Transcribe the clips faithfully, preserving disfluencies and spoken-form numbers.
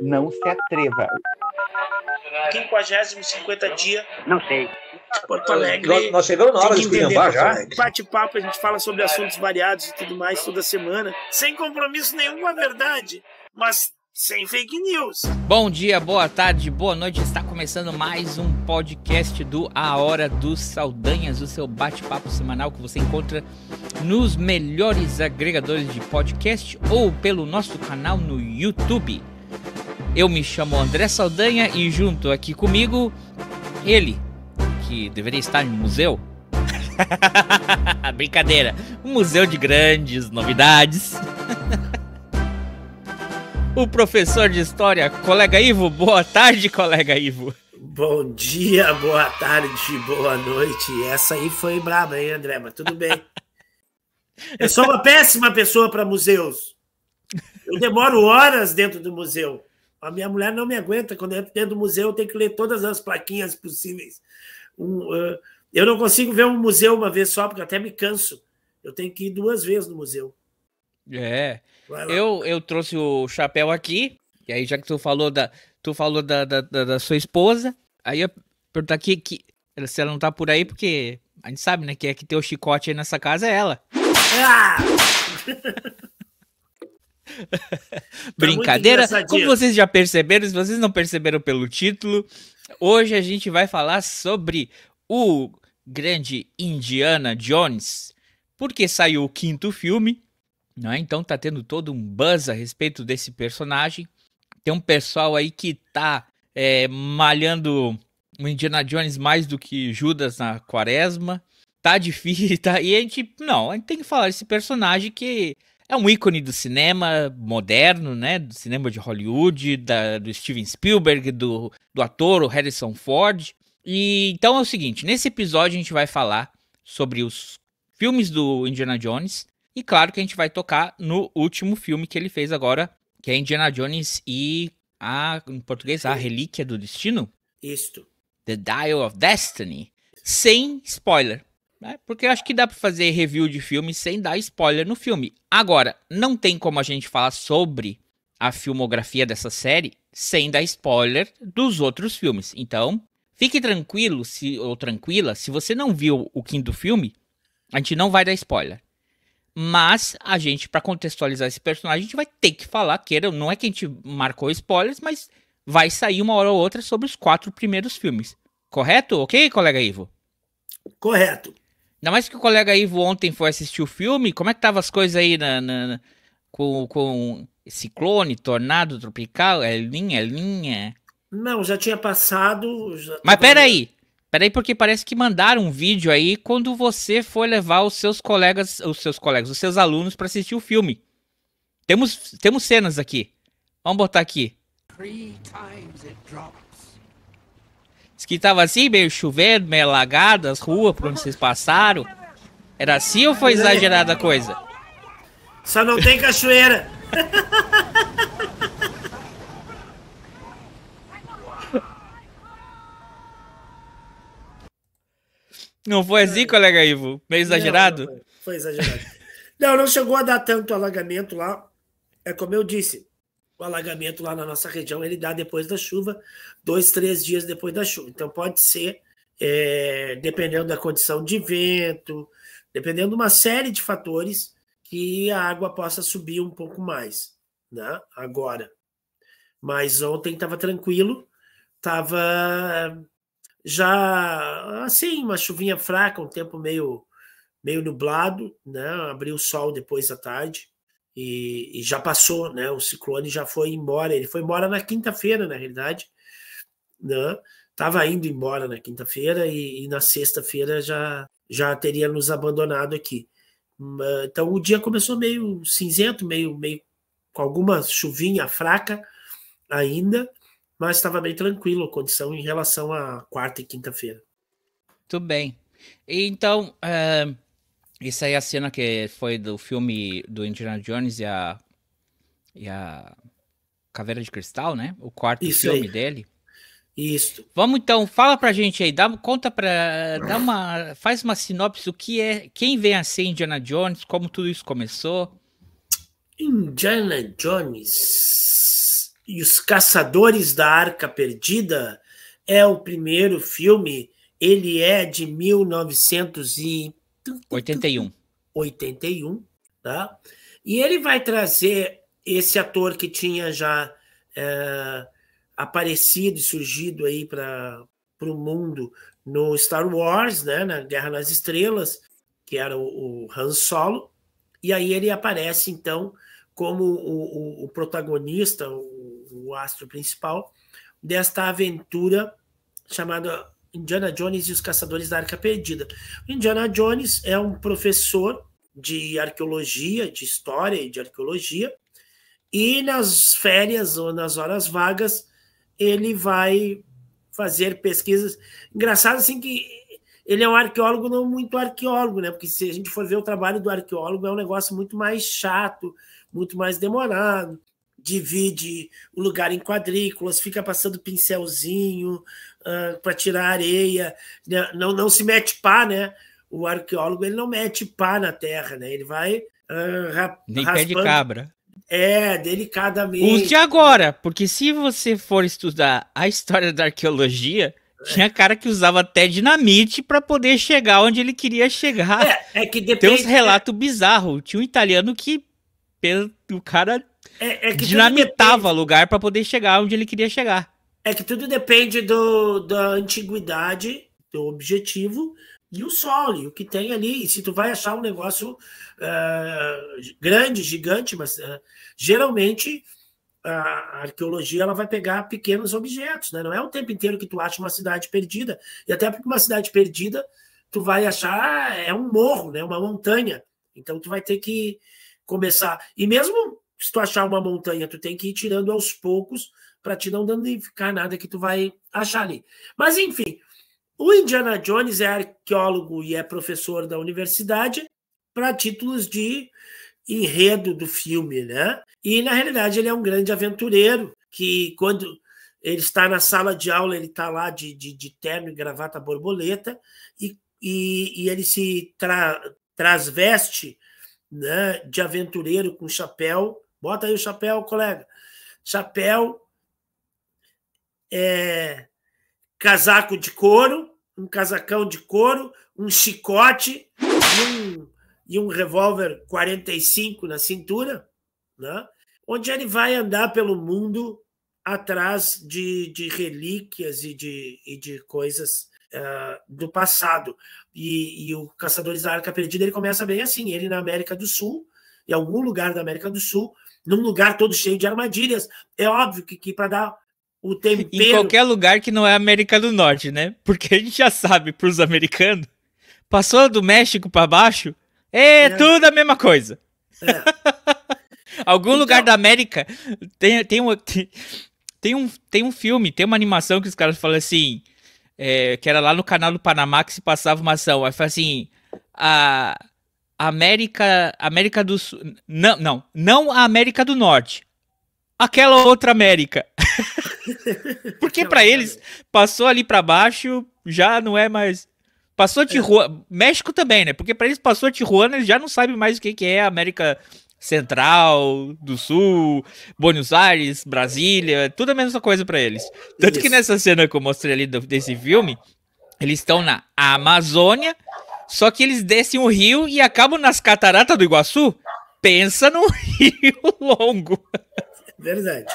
não se atreva. quinquagésimo, cinquenta dia. Não sei. Porto Alegre. Nós, nós chegamos na hora de esculhambar já. Bate-papo, a gente fala sobre assuntos variados e tudo mais toda semana. Sem compromisso nenhum com a verdade, mas sem fake news. Bom dia, boa tarde, boa noite. Está começando mais um podcast do A Hora dos Saldanhas, o seu bate-papo semanal que você encontra nos melhores agregadores de podcast ou pelo nosso canal no YouTube. Eu me chamo André Saldanha e junto aqui comigo, ele, que deveria estar no museu. Brincadeira, um museu de grandes novidades. O professor de história, colega Ivo. Boa tarde, colega Ivo. Bom dia, boa tarde, boa noite. Essa aí foi braba, hein, André? Mas tudo bem. Eu sou uma péssima pessoa para museus. Eu demoro horas dentro do museu. A minha mulher não me aguenta. Quando eu entro dentro do museu, eu tenho que ler todas as plaquinhas possíveis. Um, uh, eu não consigo ver um museu uma vez só, porque até me canso. Eu tenho que ir duas vezes no museu. É. Eu, eu trouxe o chapéu aqui, e aí já que tu falou da, tu falou da, da, da, da sua esposa, aí eu perguntar aqui que, se ela não tá por aí, porque a gente sabe, né, que é que tem o chicote aí nessa casa é ela. Ah! Brincadeira, como vocês já perceberam, se vocês não perceberam pelo título, hoje a gente vai falar sobre o grande Indiana Jones, porque saiu o quinto filme, não é? Então tá tendo todo um buzz a respeito desse personagem. Tem um pessoal aí que tá é, malhando o Indiana Jones mais do que Judas na quaresma, tá difícil, tá? E a gente, não, a gente tem que falar desse personagem que... é um ícone do cinema moderno, né? Do cinema de Hollywood, da, do Steven Spielberg, do, do ator o Harrison Ford. E então é o seguinte, nesse episódio a gente vai falar sobre os filmes do Indiana Jones. E claro que a gente vai tocar no último filme que ele fez agora, que é Indiana Jones e a, em português, A Relíquia do Destino. Isto. The Dial of Destiny. Sem spoiler. Porque eu acho que dá pra fazer review de filme sem dar spoiler no filme. Agora, não tem como a gente falar sobre a filmografia dessa série sem dar spoiler dos outros filmes. Então, fique tranquilo se, ou tranquila, se você não viu o quinto filme, a gente não vai dar spoiler. Mas a gente, pra contextualizar esse personagem, a gente vai ter que falar, queira, não é que a gente marcou spoilers, mas vai sair uma hora ou outra sobre os quatro primeiros filmes. Correto? Ok, colega Ivo? Correto. Ainda mais que o colega Ivo ontem foi assistir o filme, como é que tava as coisas aí na, na, na, com, com ciclone, tornado tropical, é linha, é linha? Não, já tinha passado... Já... Mas peraí, peraí porque parece que mandaram um vídeo aí quando você foi levar os seus colegas, os seus colegas, os seus alunos para assistir o filme. Temos, temos cenas aqui, vamos botar aqui. Three times it dropped. Diz que tava assim, meio chovendo, meio alagado, as ruas por onde vocês passaram. Era assim ou foi exagerada a coisa? Só não tem cachoeira. Não foi assim, colega Ivo? Meio exagerado? Não, não foi. Foi exagerado. Não, não chegou a dar tanto alagamento lá. É como eu disse. O alagamento lá na nossa região, ele dá depois da chuva, dois, três dias depois da chuva. Então pode ser, é, dependendo da condição de vento, dependendo de uma série de fatores, que a água possa subir um pouco mais, né? Agora. Mas ontem estava tranquilo, estava já, assim, uma chuvinha fraca, um tempo meio, meio nublado, né? Abriu o sol depois da tarde. E, e já passou, né? O ciclone já foi embora. Ele foi embora na quinta-feira, na realidade. Né? Tava indo embora na quinta-feira e, e na sexta-feira já, já teria nos abandonado aqui. Então o dia começou meio cinzento, meio, meio com alguma chuvinha fraca ainda, mas estava bem tranquilo a condição em relação à quarta e quinta-feira. Muito bem. Então... Uh... isso aí é a cena que foi do filme do Indiana Jones e a, e a Caveira de Cristal, né? O quarto Isso filme aí. Dele. Isso. Vamos então, fala pra gente aí, dá, conta pra, dá uma, faz uma sinopse do que é, quem vem a ser Indiana Jones, como tudo isso começou. Indiana Jones e os Caçadores da Arca Perdida é o primeiro filme, ele é de mil novecentos e oitenta e um. oitenta e um, tá? E ele vai trazer esse ator que tinha já é, aparecido e surgido aí para o mundo no Star Wars, né, na Guerra nas Estrelas, que era o, o Han Solo, e aí ele aparece, então, como o, o, o protagonista, o, o astro principal, desta aventura chamada Indiana Jones e os Caçadores da Arca Perdida. Indiana Jones é um professor de arqueologia, de história e de arqueologia, e nas férias ou nas horas vagas ele vai fazer pesquisas. Engraçado assim que ele é um arqueólogo, não muito arqueólogo, né? Porque se a gente for ver o trabalho do arqueólogo, é um negócio muito mais chato, muito mais demorado. Divide o lugar em quadrículas, fica passando pincelzinho uh, para tirar areia, não, não se mete pá, né? O arqueólogo ele não mete pá na terra, né? Ele vai uh, ra nem raspando. Pé de cabra. É, delicadamente. Use agora, porque se você for estudar a história da arqueologia, tinha cara que usava até dinamite para poder chegar onde ele queria chegar. É, é que depende... Tem uns relatos bizarros. Tinha um italiano que o cara é, é que dinamitava lugar para poder chegar onde ele queria chegar. É que tudo depende do, da antiguidade, do objetivo... E o solo, e o que tem ali. E se tu vai achar um negócio uh, grande, gigante, mas uh, geralmente a arqueologia ela vai pegar pequenos objetos, né? Não é o tempo inteiro que tu acha uma cidade perdida. E até porque uma cidade perdida, tu vai achar é um morro, né? Uma montanha. Então tu vai ter que começar. E mesmo se tu achar uma montanha, tu tem que ir tirando aos poucos para te não danificar nada que tu vai achar ali. Mas enfim... O Indiana Jones é arqueólogo e é professor da universidade para títulos de enredo do filme, né? E, na realidade, ele é um grande aventureiro que, quando ele está na sala de aula, ele está lá de, de, de terno e gravata borboleta e, e, e ele se tra, transveste, né, de aventureiro com chapéu. Bota aí o chapéu, colega. Chapéu... é... casaco de couro, um casacão de couro, um chicote e um, e um revólver quarenta e cinco na cintura, né? Onde ele vai andar pelo mundo atrás de, de relíquias e de, e de coisas uh, do passado. E, e o Caçadores da Arca Perdida ele começa bem assim, ele na América do Sul, em algum lugar da América do Sul, num lugar todo cheio de armadilhas. É óbvio que, que para dar... O tempero... Em qualquer lugar que não é América do Norte, né? Porque a gente já sabe, para os americanos, passou do México para baixo, é, é tudo a mesma coisa. É. Algum então... lugar da América tem, tem, um, tem, um, tem um filme, tem uma animação que os caras falam assim, é, que era lá no canal do Panamá que se passava uma ação. Aí fala assim, a América, América do Sul... Não, não, não a América do Norte. Aquela outra América. Porque para eles, passou ali para baixo, já não é mais... Passou Tijuana... México também, né? Porque para eles, passou Tijuana, eles já não sabem mais o que é a América Central, do Sul, Buenos Aires, Brasília, tudo a mesma coisa para eles. Tanto Isso. que nessa cena que eu mostrei ali desse filme, eles estão na Amazônia, só que eles descem o rio e acabam nas cataratas do Iguaçu. Pensa num rio longo. Verdade.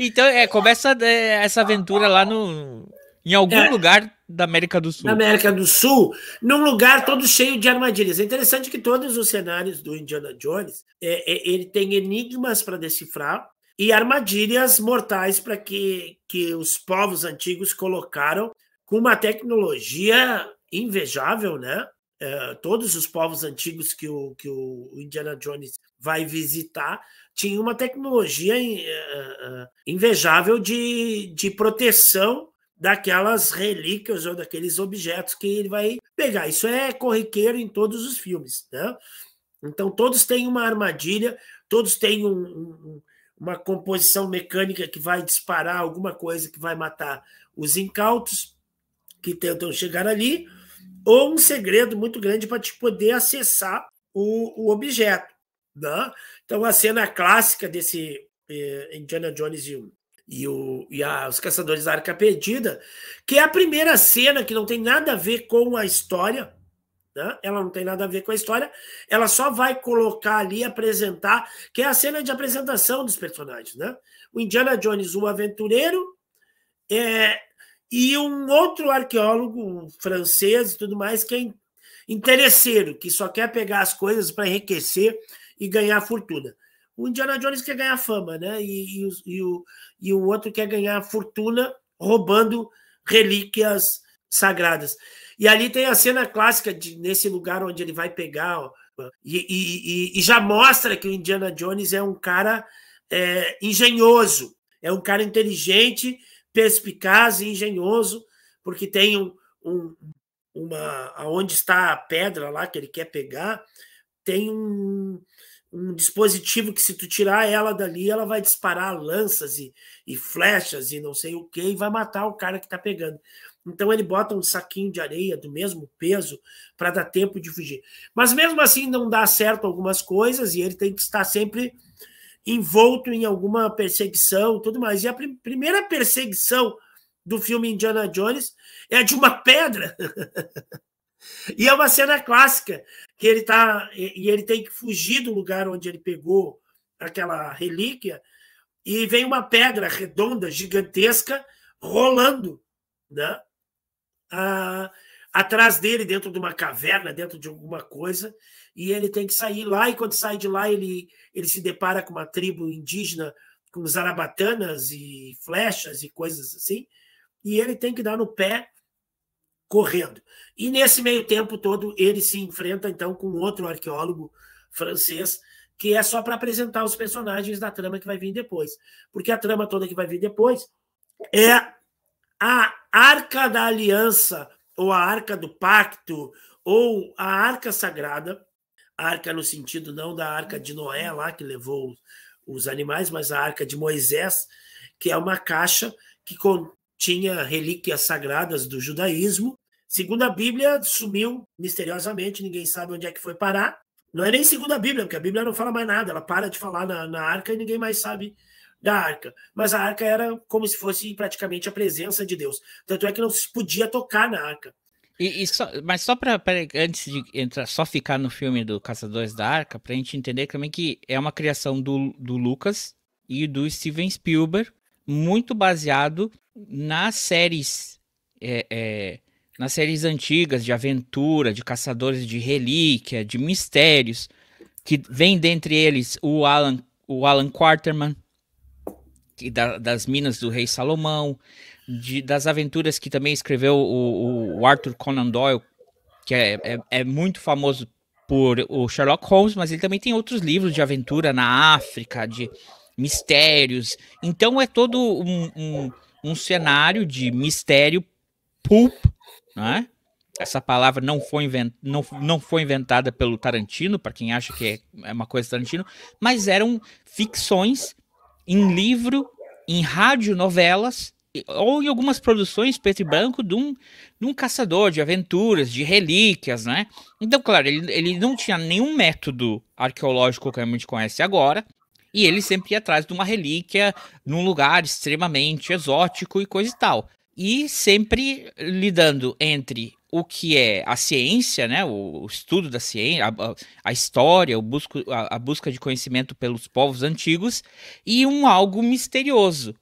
Então, é, começa é, essa aventura lá no, em algum é, lugar da América do Sul. Na América do Sul, num lugar todo cheio de armadilhas. É interessante que todos os cenários do Indiana Jones, é, é, ele tem enigmas para decifrar e armadilhas mortais para que, que os povos antigos colocaram com uma tecnologia invejável, né? É, todos os povos antigos que o, que o Indiana Jones vai visitar tinha uma tecnologia invejável de, de proteção daquelas relíquias ou daqueles objetos que ele vai pegar. Isso é corriqueiro em todos os filmes, né? Então, todos têm uma armadilha, todos têm um, um, uma composição mecânica que vai disparar alguma coisa que vai matar os incautos que tentam chegar ali, ou um segredo muito grande para te poder acessar o, o objeto. Não? Então, a cena clássica desse eh, Indiana Jones e o, e, o, e a, os Caçadores da Arca Perdida, que é a primeira cena que não tem nada a ver com a história, né? Ela não tem nada a ver com a história, ela só vai colocar ali, apresentar, que é a cena de apresentação dos personagens, né? O Indiana Jones, o aventureiro, é, e um outro arqueólogo, um francês e tudo mais, que é interesseiro, que só quer pegar as coisas para enriquecer e ganhar fortuna. O Indiana Jones quer ganhar fama, né? E, e, e, o, e o outro quer ganhar fortuna roubando relíquias sagradas. E ali tem a cena clássica de, nesse lugar onde ele vai pegar, ó, e, e, e já mostra que o Indiana Jones é um cara é, engenhoso, é um cara inteligente, perspicaz e engenhoso, porque tem um, um, uma, onde está a pedra lá que ele quer pegar, tem um, um dispositivo que, se tu tirar ela dali, ela vai disparar lanças e, e flechas e não sei o que, e vai matar o cara que está pegando. Então ele bota um saquinho de areia do mesmo peso para dar tempo de fugir. Mas mesmo assim não dá certo algumas coisas e ele tem que estar sempre envolto em alguma perseguição e tudo mais. E a prim- primeira perseguição do filme Indiana Jones é de uma pedra. E é uma cena clássica, que ele tá, e ele tem que fugir do lugar onde ele pegou aquela relíquia, e vem uma pedra redonda, gigantesca, rolando, né? Ah, atrás dele, dentro de uma caverna, dentro de alguma coisa, e ele tem que sair lá, e quando sai de lá ele, ele se depara com uma tribo indígena, com zarabatanas e flechas e coisas assim, e ele tem que dar no pé correndo. E nesse meio tempo todo ele se enfrenta então com outro arqueólogo francês, que é só para apresentar os personagens da trama que vai vir depois, porque a trama toda que vai vir depois é a Arca da Aliança, ou a Arca do Pacto, ou a Arca Sagrada, arca no sentido não da Arca de Noé, lá que levou os animais, mas a Arca de Moisés, que é uma caixa que continha relíquias sagradas do judaísmo. Segundo a Bíblia, sumiu misteriosamente, ninguém sabe onde é que foi parar. Não é nem segundo a Bíblia, porque a Bíblia não fala mais nada, ela para de falar na, na arca e ninguém mais sabe da arca, mas a arca era como se fosse praticamente a presença de Deus, tanto é que não se podia tocar na arca. E, e só, mas só para, antes de entrar, só ficar no filme do Caçadores da Arca, para a gente entender também que é uma criação do, do Lucas e do Steven Spielberg, muito baseado nas séries é, é, nas séries antigas de aventura, de caçadores de relíquia, de mistérios, que vem dentre eles o Alan, o Alan Quatermain, das Minas do Rei Salomão, de, das aventuras que também escreveu o, o Arthur Conan Doyle, que é, é, é muito famoso por o Sherlock Holmes, mas ele também tem outros livros de aventura na África, de mistérios. Então é todo um, um, um cenário de mistério pulp, né? Essa palavra não foi, invent, não, não foi inventada pelo Tarantino, para quem acha que é, é uma coisa do Tarantino, mas eram ficções em livro, em rádio, novelas, ou em algumas produções preto e branco de um, de um caçador de aventuras, de relíquias, né? Então, claro, ele, ele não tinha nenhum método arqueológico que a gente conhece agora, e ele sempre ia atrás de uma relíquia num lugar extremamente exótico e coisa e tal. E sempre lidando entre o que é a ciência, né, o estudo da ciência, a, a história, o busco, a, a busca de conhecimento pelos povos antigos, e um algo misterioso.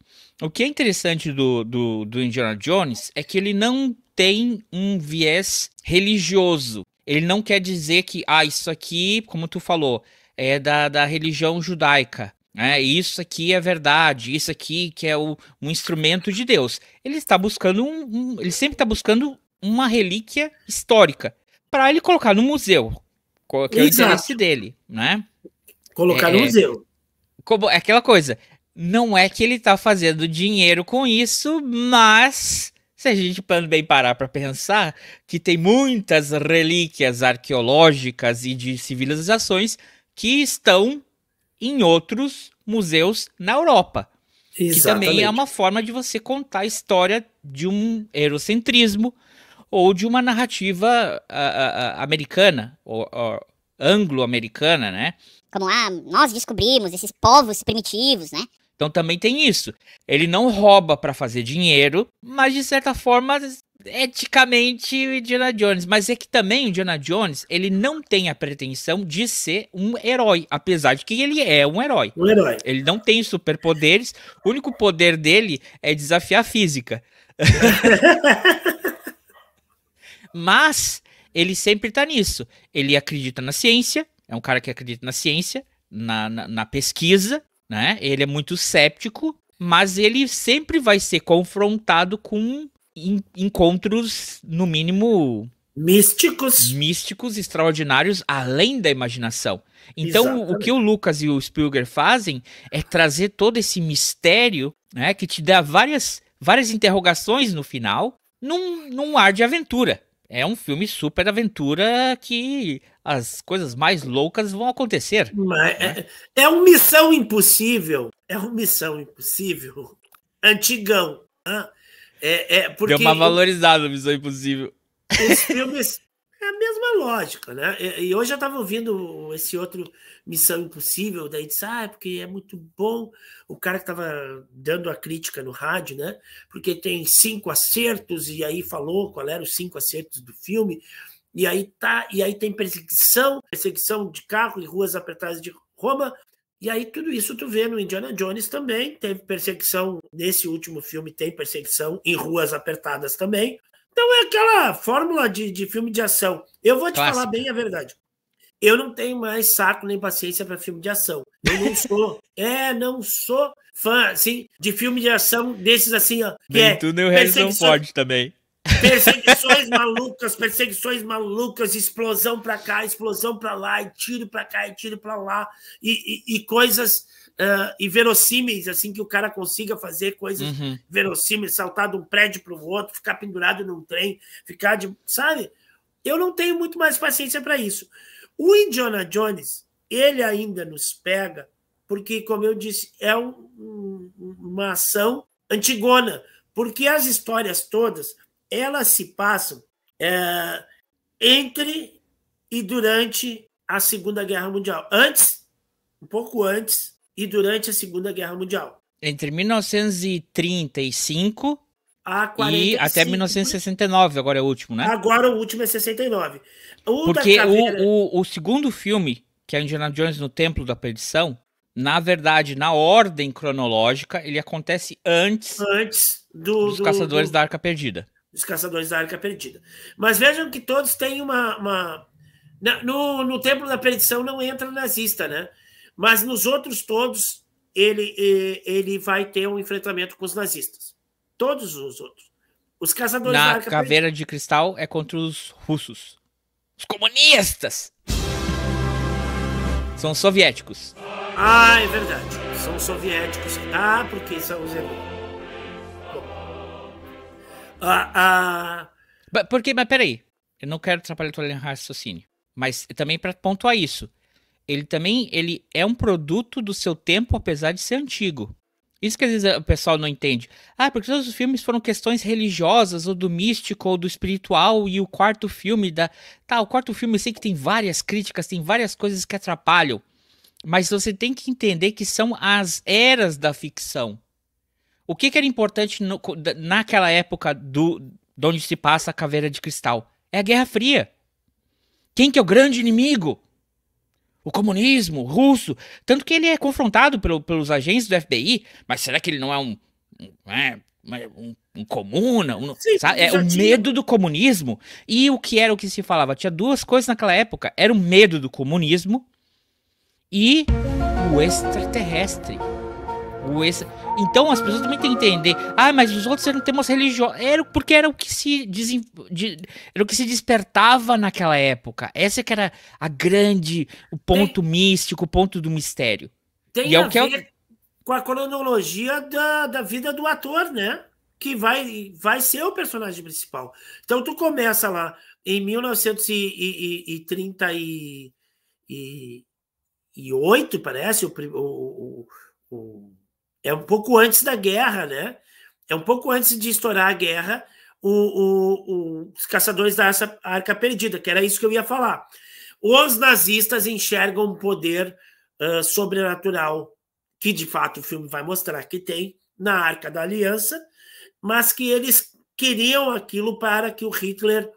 O que é interessante do, do, do Indiana Jones é que ele não tem um viés religioso. Ele não quer dizer que, ah, isso aqui, como tu falou, é da, da religião judaica, né? Isso aqui é verdade, isso aqui que é o, um instrumento de Deus. Ele está buscando um, um ele sempre está buscando uma relíquia histórica para ele colocar no museu, que é o interesse dele, né? Colocar é, no museu. Como, é aquela coisa, não é que ele tá fazendo dinheiro com isso, mas se a gente também parar para pensar que tem muitas relíquias arqueológicas e de civilizações que estão em outros museus na Europa. Exatamente. Que também é uma forma de você contar a história de um eurocentrismo ou de uma narrativa a, a, a, americana, ou, ou anglo-americana, né? Como, ah, nós descobrimos esses povos primitivos, né? Então também tem isso. Ele não rouba para fazer dinheiro, mas de certa forma, eticamente, Indiana Jones. Mas é que também Indiana Jones, ele não tem a pretensão de ser um herói, apesar de que ele é um herói. Um herói. Ele não tem superpoderes, o único poder dele é desafiar a física. Mas ele sempre tá nisso. Ele acredita na ciência, é um cara que acredita na ciência, na, na, na pesquisa, né? Ele é muito cético, mas ele sempre vai ser confrontado com in, encontros, no mínimo... Místicos. Místicos, extraordinários, além da imaginação. Então, exatamente. O que o Lucas e o Spielberg fazem é trazer todo esse mistério, né, que te dá várias, várias interrogações no final, num, num ar de aventura. É um filme super aventura que as coisas mais loucas vão acontecer. Mas, né? é, é um Missão Impossível. É um Missão Impossível. Antigão. É, é porque deu uma valorizada a Missão Impossível. Os filmes... é a mesma lógica, né? E hoje eu estava ouvindo esse outro Missão Impossível, daí disse, ah, porque é muito bom. O cara que estava dando a crítica no rádio, né? Porque tem cinco acertos, e aí falou qual eram os cinco acertos do filme. E aí tá, e aí tem perseguição, perseguição de carro em ruas apertadas de Roma. E aí tudo isso tu vê no Indiana Jones também. Teve perseguição, nesse último filme tem perseguição em ruas apertadas também. Então é aquela fórmula de, de filme de ação. Eu vou te Clássico. falar bem a verdade. Eu não tenho mais saco nem paciência para filme de ação. Eu não sou, é, não sou fã, assim, de filme de ação desses assim, ó. Que é tudo, e o Harrison Ford também. Perseguições malucas, perseguições malucas, explosão pra cá, explosão pra lá, e tiro pra cá, e tiro pra lá, e, e, e coisas uh, inverossímeis, assim, que o cara consiga fazer coisas uhum. verossímeis, saltar de um prédio pro outro, ficar pendurado num trem, ficar de... Sabe? Eu não tenho muito mais paciência para isso. O Indiana Jones, ele ainda nos pega, porque, como eu disse, é um, um, uma ação antigona, porque as histórias todas, elas se passam é, entre e durante a Segunda Guerra Mundial. Antes, um pouco antes, e durante a Segunda Guerra Mundial. Entre mil novecentos e trinta e cinco... E até mil novecentos e sessenta e nove, agora é o último, né? Agora o último é sessenta e nove. O Porque da Caveira... o, o, o segundo filme, que é Indiana Jones no Templo da Perdição, na verdade, na ordem cronológica, ele acontece antes, antes do, dos do, Caçadores do, da Arca Perdida. Dos Caçadores da Arca Perdida. Mas vejam que todos têm uma... uma... No, no Templo da Perdição não entra nazista, né? Mas nos outros todos, ele, ele vai ter um enfrentamento com os nazistas. Todos os outros. Os Caçadores da Arca Caveira de Cristal é contra os russos. Os comunistas! São soviéticos. Ah, é verdade. São soviéticos. Ah, porque são os heróis. Ah, ah... Porque, mas peraí. Eu não quero atrapalhar o raciocínio. Mas também para pontuar isso. Ele também ele é um produto do seu tempo, apesar de ser antigo. Isso que às vezes o pessoal não entende. Ah, porque todos os filmes foram questões religiosas, ou do místico, ou do espiritual, e o quarto filme da... Tá, o quarto filme eu sei que tem várias críticas, tem várias coisas que atrapalham, mas você tem que entender que são as eras da ficção. O que, que era importante no, naquela época do, de onde se passa a Caveira de Cristal? É a Guerra Fria. Quem que é o grande inimigo? O comunismo, o russo. Tanto que ele é confrontado pelo, pelos agentes do F B I. Mas será que ele não é um... um, é, um, um comuna? Um, Sim, sabe? É o medo do comunismo. E o que era o que se falava? Tinha duas coisas naquela época. Era o medo do comunismo e o extraterrestre. O extra... Então as pessoas também têm que entender. Ah, mas os outros eram temas religiosos. Era porque era o que se desen... de... era o que se despertava naquela época. Essa que era a grande, o ponto tem... místico, o ponto do mistério. Tem e a é o que ver é... com a cronologia da, da vida do ator, né? Que vai, vai ser o personagem principal. Então tu começa lá em mil novecentos e trinta e oito, parece, o, o, o é um pouco antes da guerra, né? É um pouco antes de estourar a guerra, o, o, o, os Caçadores da Arca Perdida, que era isso que eu ia falar. Os nazistas enxergam um poder uh, sobrenatural que de fato o filme vai mostrar que tem na Arca da Aliança, mas que eles queriam aquilo para que o Hitler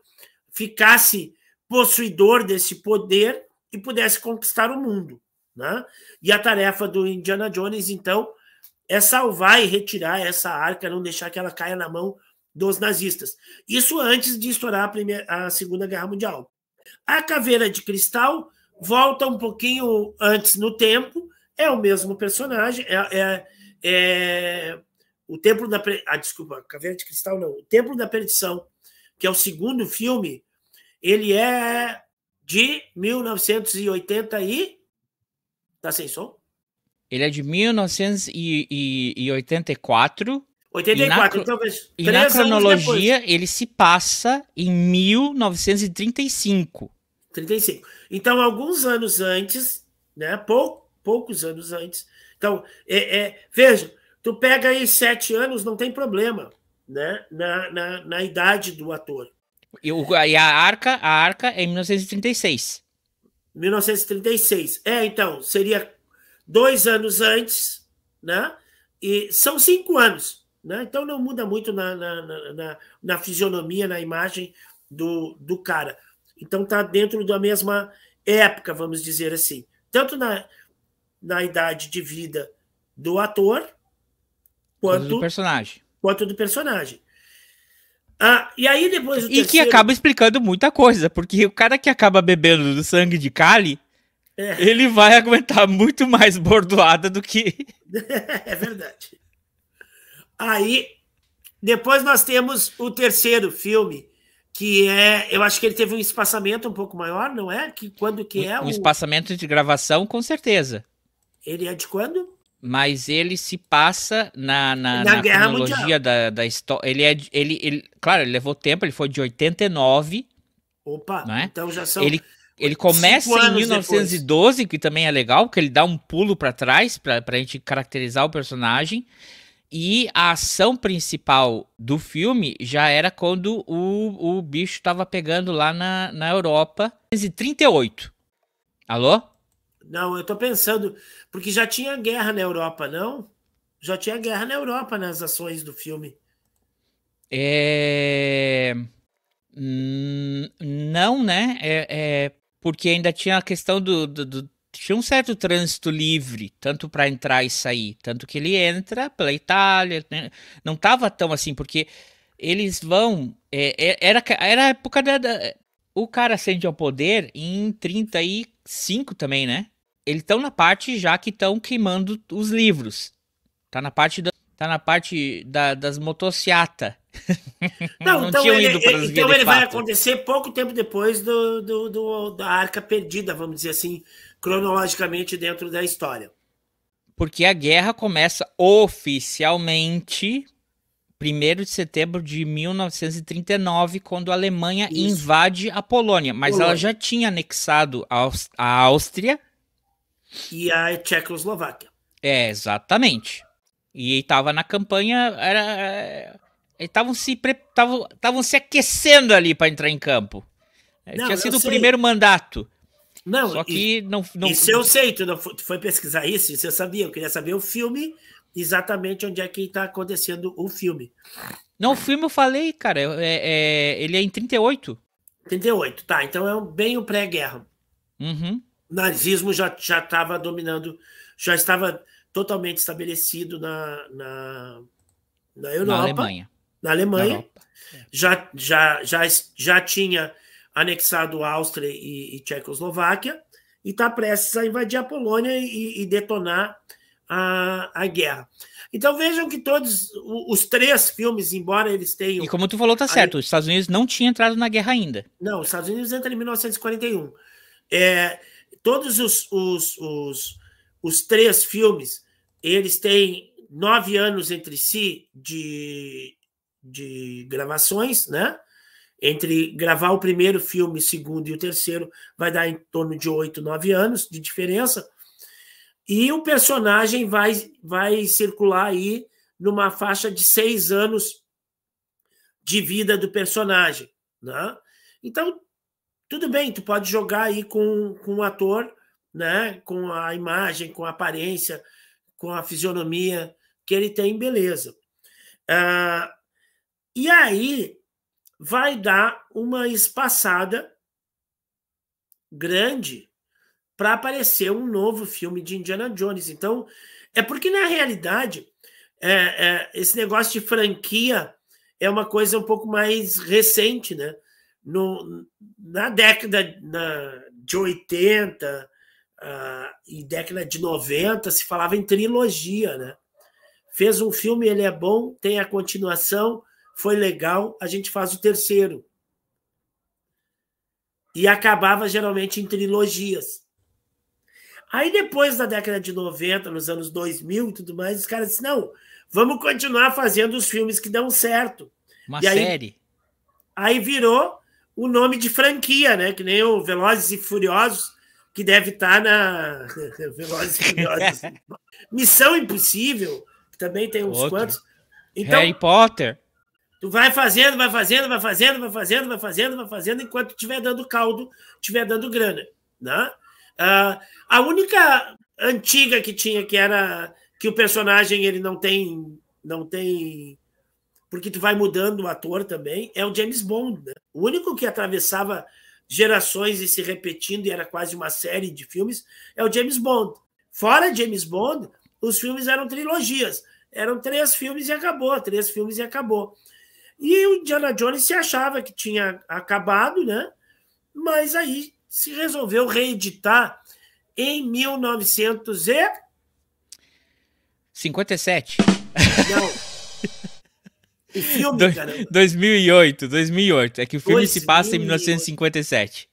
ficasse possuidor desse poder e pudesse conquistar o mundo, né? E a tarefa do Indiana Jones, então, é salvar e retirar essa arca, não deixar que ela caia na mão dos nazistas. Isso antes de estourar a, primeira, a Segunda Guerra Mundial. A Caveira de Cristal volta um pouquinho antes no tempo, é o mesmo personagem, é, é, é o Templo da... Ah, desculpa, Caveira de Cristal não. O Templo da Perdição, que é o segundo filme, ele é de mil novecentos e oitenta e... Tá sem som? Ele é de mil novecentos e oitenta e quatro... oitenta e quatro, e na, então, e na cronologia ele se passa em mil novecentos e trinta e cinco. trinta e cinco. Então, alguns anos antes, né? Pou, poucos anos antes. Então, é, é, veja, tu pega aí sete anos, não tem problema, né? Na, na, na idade do ator. E, o, e a arca, a arca é em mil novecentos e trinta e seis. mil novecentos e trinta e seis. É, então, seria dois anos antes, né? E são cinco anos. Né? Então não muda muito na, na, na, na, na fisionomia, na imagem do, do cara. Então está dentro da mesma época, vamos dizer assim. Tanto na, na idade de vida do ator, quanto do personagem. Quanto do personagem. Ah, e aí depois o terceiro... que acaba explicando muita coisa, porque o cara que acaba bebendo do sangue de Kali, é. ele vai aguentar muito mais bordoada do que... É verdade. Aí, depois nós temos o terceiro filme, que é... Eu acho que ele teve um espaçamento um pouco maior, não é? Que, quando que é? Um o... espaçamento de gravação, com certeza. Ele é de quando? Mas ele se passa na, na, na, na cronologia da, da história. Ele é... Ele, ele, claro, ele levou tempo, ele foi de oitenta e nove. Opa, né? Então já são... Ele, ele começa em mil novecentos e doze, depois. Que também é legal, porque ele dá um pulo para trás, para a gente caracterizar o personagem. E a ação principal do filme já era quando o, o bicho estava pegando lá na, na Europa. mil novecentos e trinta e oito. Alô? Não, eu tô pensando... Porque já tinha guerra na Europa, não? Já tinha guerra na Europa nas ações do filme. É... Não, né? É, é... Porque ainda tinha a questão do... do, do... Tinha um certo trânsito livre, tanto para entrar e sair, tanto que ele entra pela Itália, né? Não tava tão assim, porque eles vão... É, era, era a época da, da... O cara ascende ao poder em trinta e cinco também, né? Eles estão na parte já que estão queimando os livros. Tá na parte, da, tá na parte da, das motociata. Não, Não então tinham ele, ido para ele, então ele vai acontecer pouco tempo depois do, do, do, da Arca Perdida, vamos dizer assim, cronologicamente dentro da história. Porque a guerra começa oficialmente primeiro de setembro de mil novecentos e trinta e nove, quando a Alemanha Isso. invade a Polônia. Mas Polônia. Ela já tinha anexado a, Áust- a Áustria. E a Tchecoslováquia. É, exatamente. E estava na campanha... Era, estavam se, se aquecendo ali para entrar em campo. Não, tinha sido o primeiro mandato. Não, Só que e, não, não... Isso eu sei, tu, não, tu foi pesquisar isso, isso eu sabia, eu queria saber o filme, exatamente onde é que tá acontecendo o filme. Não, o filme eu falei, cara, é, é, ele é em trinta e oito. trinta e oito, tá, então é um, bem o um pré-guerra. Uhum. O nazismo já estava dominando, já estava totalmente estabelecido na, na, na Europa. Na Alemanha. Na Alemanha, Europa. Já, já, já, já tinha... anexado a Áustria e, e Tchecoslováquia, e está prestes a invadir a Polônia e, e detonar a, a guerra. Então vejam que todos os três filmes, embora eles tenham... E como tu falou, tá certo, a... os Estados Unidos não tinham entrado na guerra ainda. Não, os Estados Unidos entram em mil novecentos e quarenta e um. É, todos os, os, os, os três filmes, eles têm nove anos entre si de, de gravações, né? Entre gravar o primeiro filme, o segundo e o terceiro, vai dar em torno de oito, nove anos de diferença. E o personagem vai, vai circular aí numa faixa de seis anos de vida do personagem. Né? Então, tudo bem, tu pode jogar aí com, com o ator, né? Com a imagem, com a aparência, com a fisionomia que ele tem, beleza. Ah, e aí vai dar uma espaçada grande para aparecer um novo filme de Indiana Jones. Então, é porque, na realidade, é, é, esse negócio de franquia é uma coisa um pouco mais recente, né? No, na década na, de oitenta uh, e década de noventa se falava em trilogia, né? Fez um filme, ele é bom, tem a continuação, foi legal, a gente faz o terceiro. E acabava geralmente em trilogias. Aí depois da década de noventa, nos anos dois mil e tudo mais, os caras disseram, não, vamos continuar fazendo os filmes que dão certo. Uma e série. Aí, aí virou o nome de franquia, né? Que nem o Velozes e Furiosos, que deve estar na... Velozes e Furiosos. Missão Impossível, que também tem uns Outro. quantos. Então, Harry Potter. Tu vai fazendo, vai fazendo, vai fazendo, vai fazendo, vai fazendo, vai fazendo, enquanto estiver dando caldo, estiver dando grana, né? Uh, a única antiga que tinha, que era que o personagem ele não tem... não tem porque tu vai mudando o ator também, é o James Bond, né? O único que atravessava gerações e se repetindo, e era quase uma série de filmes, é o James Bond. Fora James Bond, os filmes eram trilogias, eram três filmes e acabou, três filmes e acabou. E o Indiana Jones se achava que tinha acabado, né? Mas aí se resolveu reeditar em mil novecentos e cinquenta e sete. Não. O filme, Do, caramba. dois mil e oito, dois mil e oito. É que o filme se passa em mil novecentos e cinquenta e sete.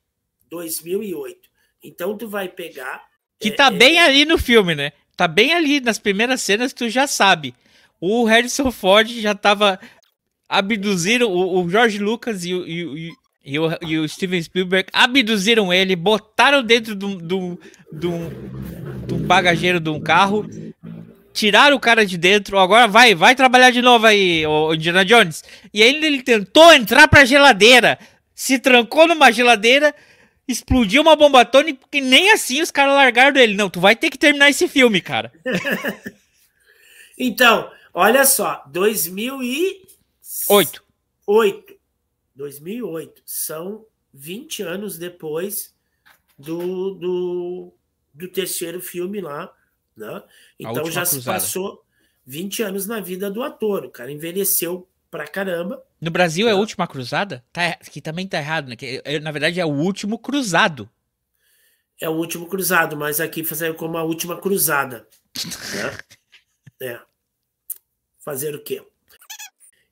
dois mil e oito. Então tu vai pegar... Que é, tá é... bem ali no filme, né? Tá bem ali nas primeiras cenas, tu já sabe. O Harrison Ford já tava... Abduziram o, o George Lucas e o, e, e, o, e o Steven Spielberg. Abduziram ele, botaram dentro de do, do, do, do um bagageiro de um carro... Tiraram o cara de dentro, agora vai, vai trabalhar de novo aí, o Indiana Jones. E ainda ele tentou entrar pra geladeira, se trancou numa geladeira, explodiu uma bomba atômica, porque nem assim os caras largaram dele. Não, tu vai ter que terminar esse filme, cara. Então, olha só, dois mil e oito. dois mil e oito, são vinte anos depois do, do, do terceiro filme lá. Né? Então já se passou vinte anos na vida do ator, o cara envelheceu pra caramba. No Brasil né? É a Última Cruzada? Tá, que também tá errado, né? Que, na verdade é o Último Cruzado. É o Último Cruzado, mas aqui fazendo como a Última Cruzada. Né? É. Fazer o quê?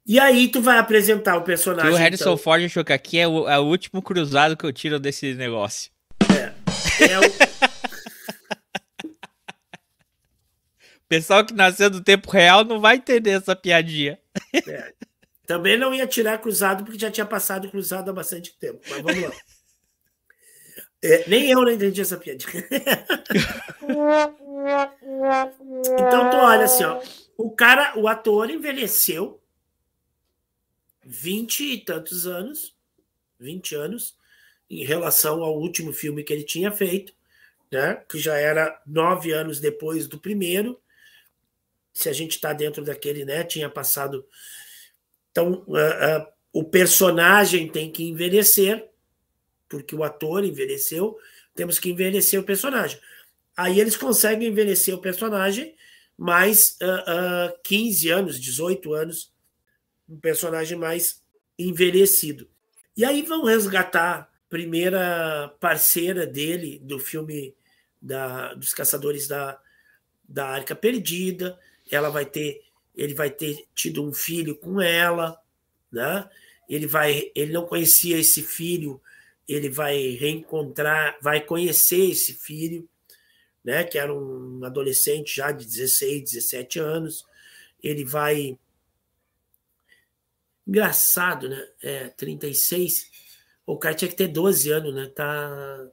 E aí tu vai apresentar o personagem. Que o Harrison então... Ford achou que aqui é o, é o Último Cruzado que eu tiro desse negócio. É, é o... Pessoal que nasceu do tempo real não vai entender essa piadinha. É. Também não ia tirar cruzado, porque já tinha passado cruzado há bastante tempo. Mas vamos lá. É, nem eu não entendi essa piadinha. Então, tu olha assim, ó. O cara, o ator envelheceu vinte e tantos anos, vinte anos, em relação ao último filme que ele tinha feito, né? Que já era nove anos depois do primeiro. Se a gente está dentro daquele, né, tinha passado... Então, uh, uh, o personagem tem que envelhecer, porque o ator envelheceu, temos que envelhecer o personagem. Aí eles conseguem envelhecer o personagem mais uh, uh, quinze anos, dezoito anos, um personagem mais envelhecido. E aí vão resgatar a primeira parceira dele, do filme da, dos Caçadores da, da Arca Perdida. Ela vai ter, ele vai ter tido um filho com ela, né? Ele vai, ele não conhecia esse filho, ele vai reencontrar, vai conhecer esse filho, né? Que era um adolescente já de dezesseis, dezessete anos. Ele vai, engraçado, né? É, trinta e seis. O cara tinha que ter doze anos, né? Tá,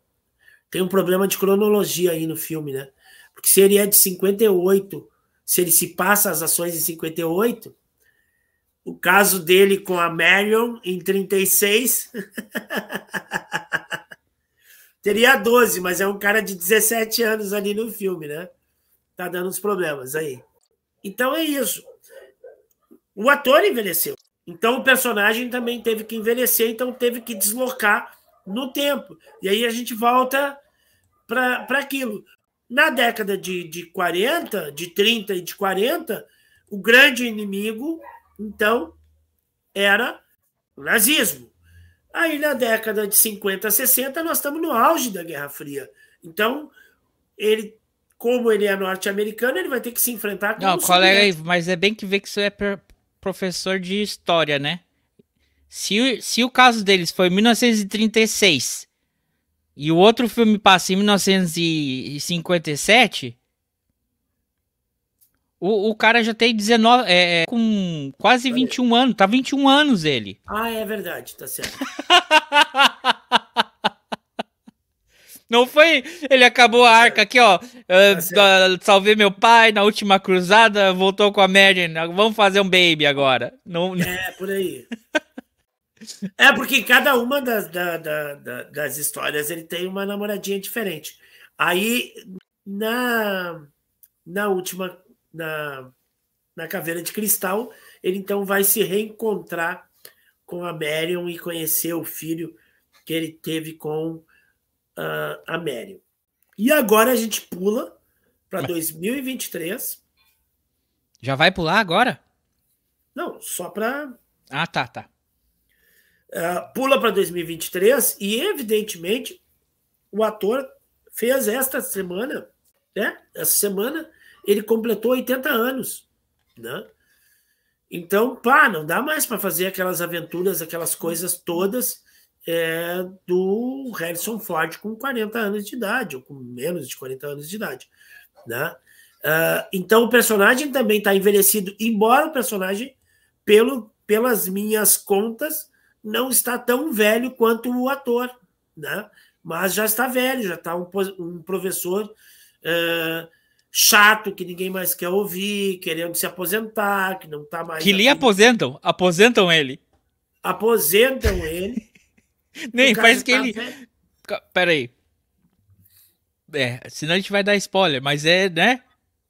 tem um problema de cronologia aí no filme, né? Porque se ele é de cinquenta e oito, se ele se passa as ações em cinquenta e oito, o caso dele com a Marion em trinta e seis teria doze, mas é um cara de dezessete anos ali no filme, né? Tá dando uns problemas aí. Então é isso. O ator envelheceu. Então o personagem também teve que envelhecer, então teve que deslocar no tempo. E aí a gente volta para aquilo. Na década de, de quarenta, de trinta e de quarenta, o grande inimigo, então, era o nazismo. Aí na década de cinquenta, sessenta, nós estamos no auge da Guerra Fria. Então, ele... como ele é norte-americano, ele vai ter que se enfrentar com... Não, colega Ivo, mas é bem que vê que você é professor de história, né? Se, se o caso deles foi em mil novecentos e trinta e seis e o outro filme passa em mil novecentos e cinquenta e sete, o, o cara já tem dezenove... É, com quase vinte e um anos. Tá vinte e um anos ele. Ah, é verdade. Tá certo. Não foi... Ele acabou a arca aqui, ó. Uh, salvei meu pai na última cruzada, voltou com a Merlin. Vamos fazer um baby agora. Não, não... É, por aí. É, porque cada uma das, da, da, da, das histórias ele tem uma namoradinha diferente. Aí, na, na última... Na, na Caveira de Cristal, ele então vai se reencontrar com a Marion e conhecer o filho que ele teve com... Uh, a Marion. E agora a gente pula para dois mil e vinte e três. Já vai pular agora? Não, só para... Ah, tá, tá. Uh, pula para dois mil e vinte e três e, evidentemente, o ator fez esta semana, né? Essa semana ele completou oitenta anos, né? Então, pá, não dá mais para fazer aquelas aventuras, aquelas coisas todas... É do Harrison Ford com quarenta anos de idade, ou com menos de quarenta anos de idade, né? Uh, então o personagem também está envelhecido, embora o personagem, pelo, pelas minhas contas, não está tão velho quanto o ator, né? Mas já está velho, já está um, um professor uh, chato, que ninguém mais quer ouvir, querendo se aposentar, que não está mais... Que lhe aposentam, aposentam ele. Aposentam ele. Nem parece que tá ele... Velho. Peraí. É, senão a gente vai dar spoiler, mas é, né?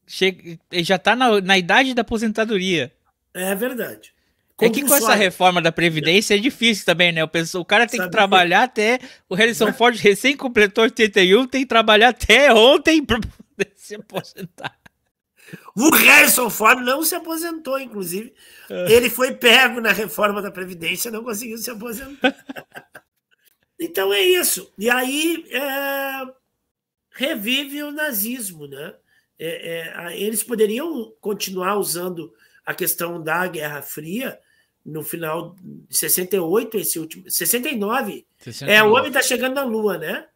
Chega... Ele já tá na, na idade da aposentadoria. É verdade. Como é que com essa reforma da Previdência é difícil também, né? O, pessoal, o cara tem... Sabe que trabalhar que... até... O Harrison Ford recém completou oitenta e um, tem que trabalhar até ontem pra poder se aposentar. O Harrison Ford não se aposentou, inclusive. Ele foi pego na reforma da Previdência, não conseguiu se aposentar. Então é isso. E aí é... revive o nazismo, né? É, é... Eles poderiam continuar usando a questão da Guerra Fria no final de sessenta e oito, esse último. sessenta e nove. sessenta e nove. É, o homem está chegando na Lua, né?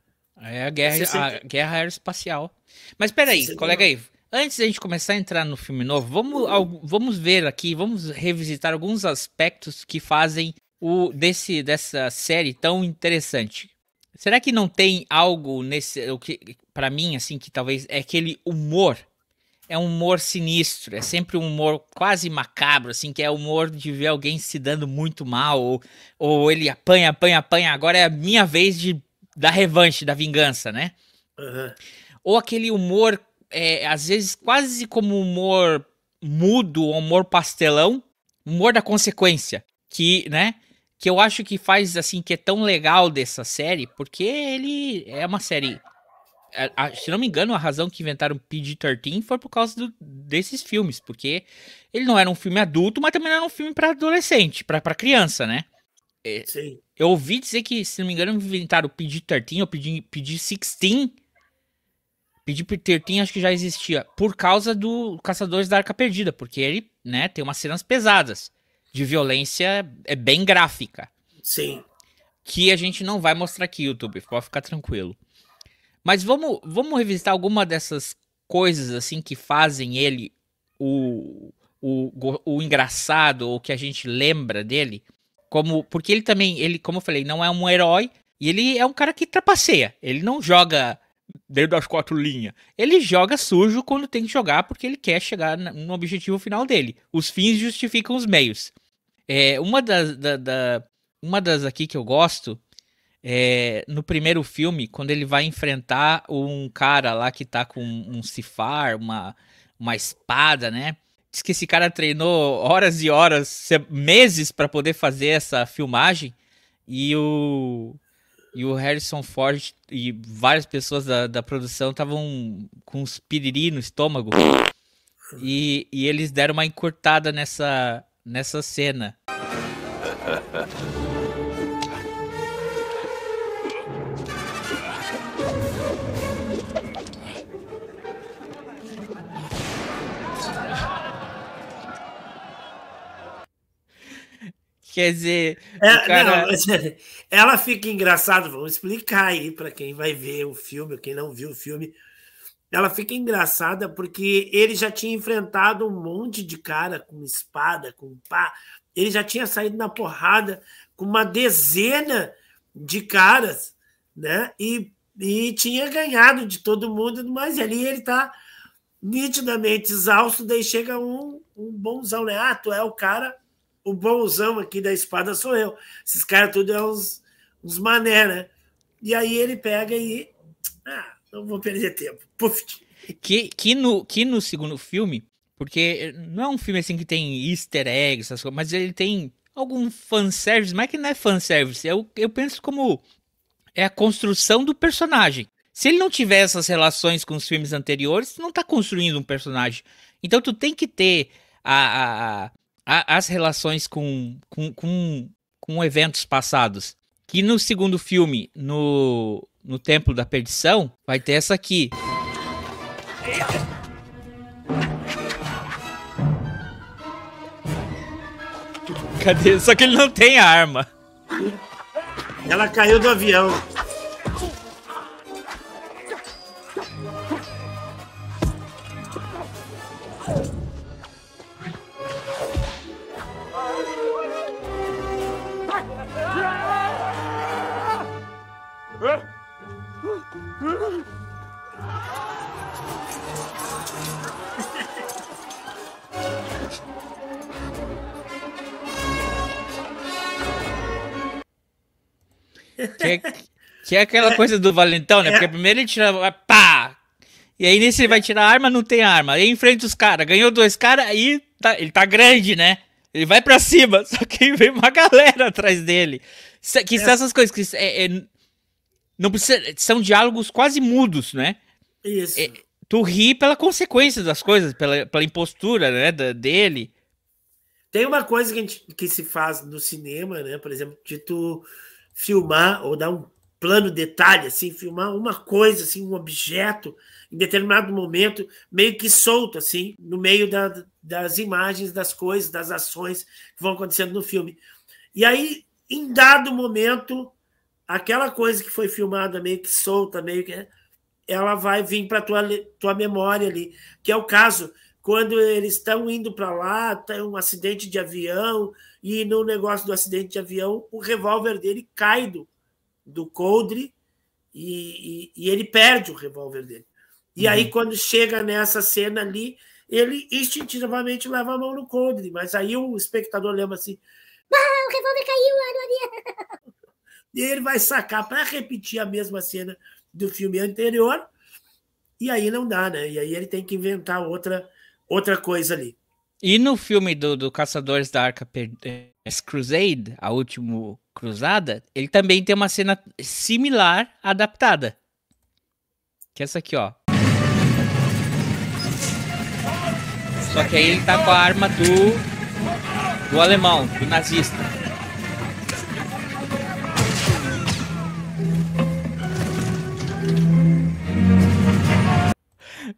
É a guerra, sessenta... a guerra aeroespacial. Mas peraí, sessenta e nove. Colega Ivo. Antes da gente começar a entrar no filme novo, vamos, vamos ver aqui, vamos revisitar alguns aspectos que fazem o desse, dessa série tão interessante. Será que não tem algo nesse, o que para mim assim que talvez é aquele humor, é um humor sinistro, é sempre um humor quase macabro, assim, que é o humor de ver alguém se dando muito mal ou, ou ele apanha, apanha, apanha. Agora é a minha vez de da revanche, da vingança, né? Uhum. Ou aquele humor É, às vezes quase como humor mudo, humor pastelão, humor da consequência, que, né, que eu acho que faz assim, que é tão legal dessa série, porque ele é uma série, a, a, se não me engano, a razão que inventaram P G treze foi por causa do, desses filmes, porque ele não era um filme adulto, mas também não era um filme para adolescente, para criança, né? É, sim. Eu ouvi dizer que, se não me engano, inventaram P G treze ou P G dezesseis, P G treze acho que já existia, por causa do Caçadores da Arca Perdida, porque ele, né, tem umas cenas pesadas, de violência é bem gráfica. Sim. Que a gente não vai mostrar aqui, YouTube, pode ficar tranquilo. Mas vamos, vamos revisitar alguma dessas coisas, assim, que fazem ele o, o, o engraçado, ou que a gente lembra dele, como, porque ele também, ele, como eu falei, não é um herói, e ele é um cara que trapaceia, ele não joga... dentro das quatro linhas. Ele joga sujo quando tem que jogar, porque ele quer chegar no objetivo final dele. Os fins justificam os meios. É, uma das, da, da, uma das aqui que eu gosto É, no primeiro filme, quando ele vai enfrentar um cara lá que tá com um cifar, uma, uma espada, né? Diz que esse cara treinou horas e horas, meses pra poder fazer essa filmagem. E o, e o Harrison Ford e várias pessoas da, da produção estavam com uns piriri no estômago. E, e eles deram uma encurtada nessa, nessa cena. Quer dizer, é, cara... não, ela fica engraçada. Vamos explicar aí para quem vai ver o filme, ou quem não viu o filme. Ela fica engraçada porque ele já tinha enfrentado um monte de cara com espada, com pá. Ele já tinha saído na porrada com uma dezena de caras, né? E, e tinha ganhado de todo mundo, mas ali ele está nitidamente exausto. Daí chega um, um bonzão, né? Ah, tu é o cara. O bonzão aqui da espada sou eu. Esses caras tudo é uns, uns mané, né? E aí ele pega e... Ah, não vou perder tempo. Puf. Que, que, no, que no segundo filme, porque não é um filme assim que tem easter eggs, essas coisas, mas ele tem algum fanservice, mas que não é fanservice. Eu, eu penso como é a construção do personagem. Se ele não tiver essas relações com os filmes anteriores, tu não tá construindo um personagem. Então tu tem que ter a... a, a as relações com, com, com, com eventos passados. Que no segundo filme, no, no Templo da Perdição, vai ter essa aqui. Cadê? Só que ele não tem a arma. Ela caiu do avião. Que é, que é aquela coisa do valentão, né? Porque primeiro ele tira... Pá! E aí nesse ele vai tirar a arma, não tem arma. Aí enfrenta os caras. Ganhou dois caras, aí tá, ele tá grande, né? Ele vai pra cima. Só que vem uma galera atrás dele. Que são essas coisas que... É, é, não precisa, são diálogos quase mudos, né? Isso. É, tu ri pela consequência das coisas, pela, pela impostura, né, da, dele. Tem uma coisa que, a gente, que se faz no cinema, né? Por exemplo, de tu... filmar ou dar um plano detalhe, assim, filmar uma coisa, assim, um objeto, em determinado momento, meio que solto, assim, no meio da, das imagens, das coisas, das ações que vão acontecendo no filme. E aí, em dado momento, aquela coisa que foi filmada meio que solta, meio que ela vai vir para a tua, tua memória ali, que é o caso quando eles estão indo para lá, tem um acidente de avião, e no negócio do acidente de avião, o revólver dele cai do, do coldre e, e, e ele perde o revólver dele. E uhum. aí, quando chega nessa cena ali, ele instintivamente leva a mão no coldre, mas aí o espectador lembra assim, ah, o revólver caiu lá no avião! E ele vai sacar para repetir a mesma cena do filme anterior, e aí não dá, né? E aí ele tem que inventar outra... outra coisa ali. E no filme do, do Caçadores da Arca Perdida, Crusade, A Última Cruzada, ele também tem uma cena similar adaptada. Que é essa aqui, ó. Só que aí ele tá com a arma do, do alemão, do nazista.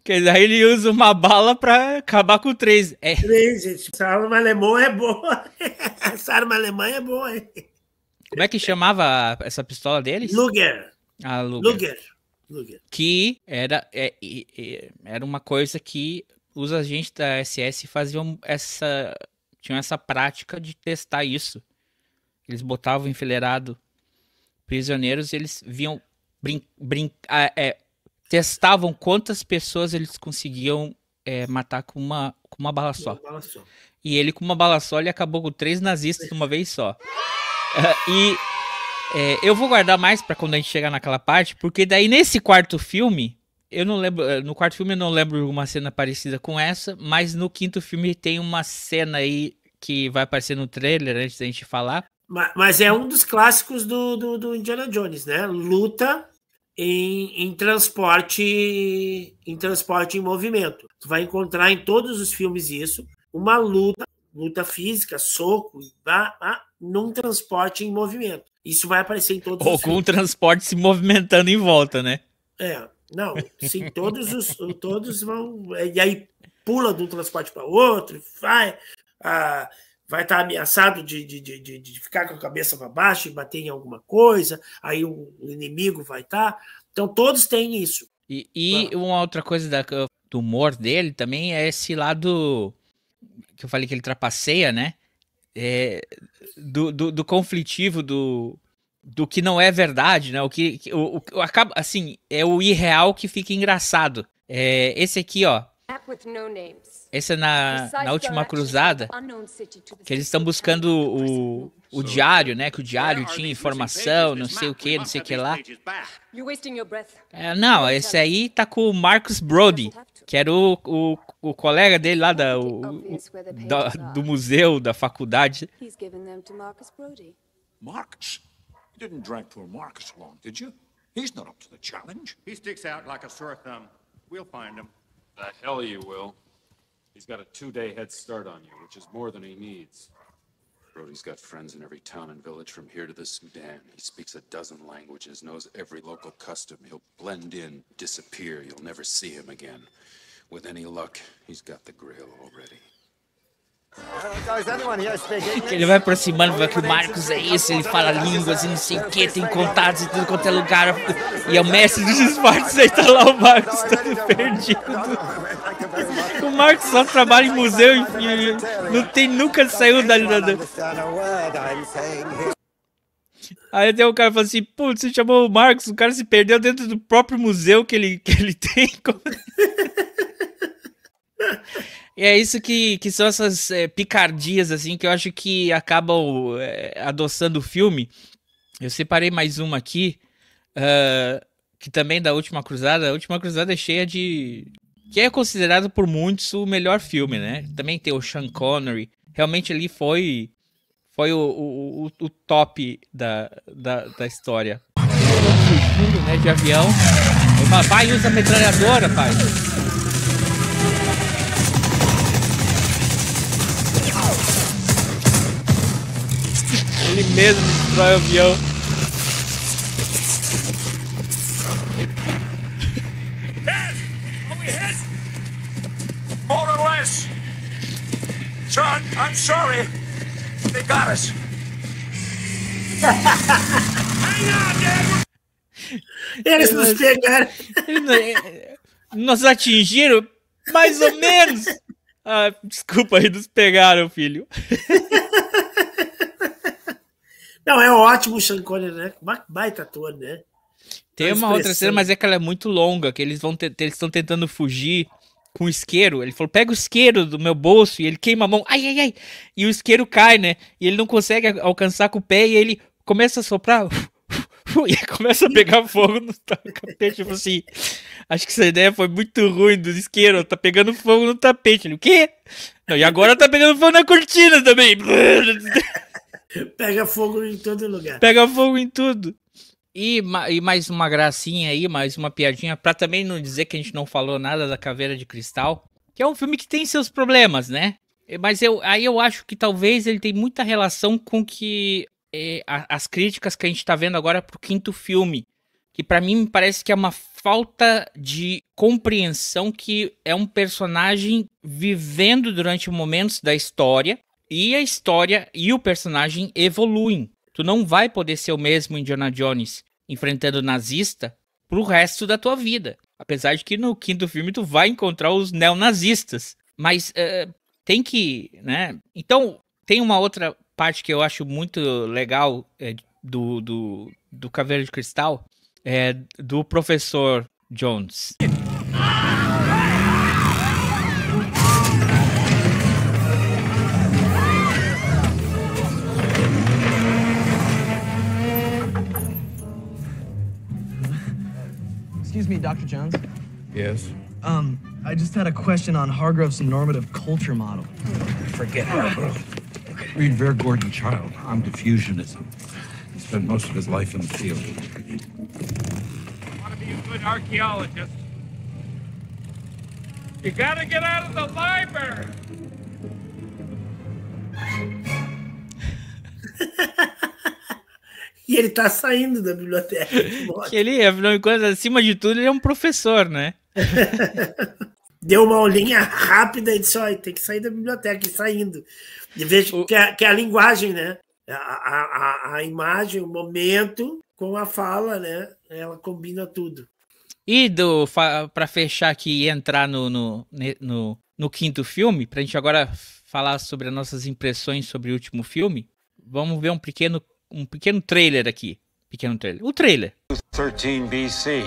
Quer dizer, aí ele usa uma bala pra acabar com três. É. Três, gente. Essa arma alemã é boa. Essa arma alemã é boa, hein? Como é que chamava essa pistola deles? Luger. Ah, Luger. Luger. Luger. Que era, é, é, era uma coisa que os agentes da S S faziam essa... Tinham essa prática de testar isso. Eles botavam enfileirado prisioneiros e eles viam... Brin, brin, é, testavam quantas pessoas eles conseguiam é, matar com uma, com uma bala só. Uma bala só. E ele, com uma bala só, ele acabou com três nazistas de uma vez só. E É, eu vou guardar mais pra quando a gente chegar naquela parte, porque daí nesse quarto filme, eu não lembro, no quarto filme eu não lembro uma cena parecida com essa, mas no quinto filme tem uma cena aí que vai aparecer no trailer antes da gente falar. Mas, mas é um dos clássicos do, do, do Indiana Jones, né? Luta em, em transporte, em transporte em movimento. Tu vai encontrar em todos os filmes isso, uma luta, luta física, soco, ah, ah, num transporte em movimento. Isso vai aparecer em todos Ou os filmes. Ou com o transporte se movimentando em volta, né? É, não, sim, todos os todos vão... E aí pula de um transporte para outro, vai... Ah, vai estar ameaçado de, de, de, de ficar com a cabeça para baixo e bater em alguma coisa, aí o inimigo vai estar. Então todos têm isso. E, e ah. uma outra coisa da, do humor dele também é esse lado que eu falei que ele trapaceia, né? É, do, do, do conflitivo, do, do que não é verdade, né? O que, o, o, o, assim, é o irreal que fica engraçado. É, esse aqui, ó. Essa é na, na Última Cruzada, que eles estão buscando o, o diário, né? Que o diário tinha informação, não sei o que, não sei o que lá. É, não, esse aí tá com o Marcus Brody, que era o, o, o colega dele lá da, o, o, da, do museu, da faculdade. Marcus? You didn't drag poor Marcus along, did you? He's not up to the challenge. He sticks out like a sore thumb. We'll find him. The hell you will. He's got a two-day head start on you, which is more than he needs. Brody's got friends in every town and village from here to the Sudan. He speaks a dozen languages, knows every local custom. He'll blend in, disappear. You'll never see him again. With any luck, he's got the grail already. Ele vai aproximando, vai que o Marcos é esse, ele fala línguas e não sei o que, tem contatos em tudo quanto é lugar. E é o mestre dos esportes, aí tá lá o Marcos todo perdido. O Marcos só trabalha em museu e, e não tem, nunca saiu da... Aí tem um cara que fala assim, putz, você chamou o Marcos, o cara se perdeu dentro do próprio museu que ele, que ele tem. E é isso que, que são essas é, picardias, assim, que eu acho que acabam é, adoçando o filme. Eu separei mais uma aqui, uh, que também da Última Cruzada. A Última Cruzada é cheia de... que é considerado por muitos o melhor filme, né? Também tem o Sean Connery. Realmente ali foi, foi o, o, o, o top da, da, da história. Fugindo, né, de avião. Falo, vai, usa a metralhadora, pai. Ele mesmo destrói o avião. Hit! Are we hit? More or less. John, I'm sorry. They got us. Hang on, Dad. Eles nos pegaram. Nos atingiram? Mais ou menos. Ah, desculpa aí, nos pegaram, filho. Não, é ótimo o Sean Connery, né? Baita ator, né? Tem uma outra cena, mas é que ela é muito longa, que eles vão te... eles estão tentando fugir com o isqueiro. Ele falou, pega o isqueiro do meu bolso, e ele queima a mão, ai, ai, ai, e o isqueiro cai, né? E ele não consegue alcançar com o pé, e ele começa a soprar, e começa a pegar fogo no tapete. Tipo assim, acho que essa ideia foi muito ruim do isqueiro, tá pegando fogo no tapete. Ele, o quê? Não, e agora tá pegando fogo na cortina também. Pega fogo em todo lugar. Pega fogo em tudo. E, e mais uma gracinha aí, mais uma piadinha, pra também não dizer que a gente não falou nada da Caveira de Cristal, que é um filme que tem seus problemas, né? Mas eu, aí eu acho que talvez ele tem muita relação com que é, a, as críticas que a gente tá vendo agora pro quinto filme, que pra mim me parece que é uma falta de compreensão que é um personagem vivendo durante momentos da história, e a história e o personagem evoluem. Tu não vai poder ser o mesmo Indiana Jones enfrentando nazista pro resto da tua vida. Apesar de que no quinto filme tu vai encontrar os neonazistas. Mas uh, tem que... né? Então, tem uma outra parte que eu acho muito legal é, do, do, do Caveira de Cristal, é, do professor Jones. me Doctor Jones? Yes? Um, I just had a question on Hargrove's normative culture model. Forget Hargrove. Okay. Read Ver Gordon Child, I'm Diffusionism. He spent most of his life in the field. Want to be a good archaeologist? You gotta get out of the library! E ele tá saindo da biblioteca. Que ele, afinal de contas, acima de tudo, ele é um professor, né? Deu uma olhinha rápida e disse, ó, tem que sair da biblioteca, e saindo. E veja o... que, a, que a linguagem, né? A, a, a, a imagem, o momento, com a fala, né? Ela combina tudo. E para fechar aqui e entrar no, no, no, no quinto filme, pra gente agora falar sobre as nossas impressões sobre o último filme, vamos ver um pequeno, um pequeno trailer aqui. Pequeno trailer. O trailer. thirteen B C.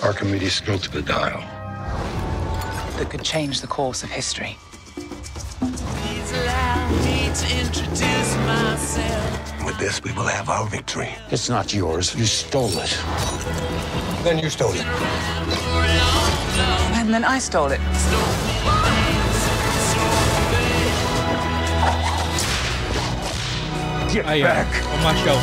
Archimedes built the dial that could change the course of history. Please allow me to introduce myself. With this, we will have our victory. It's not yours. You stole it. Then you stole it. And then I stole it. Get Aí, back. Ó, o Marshall.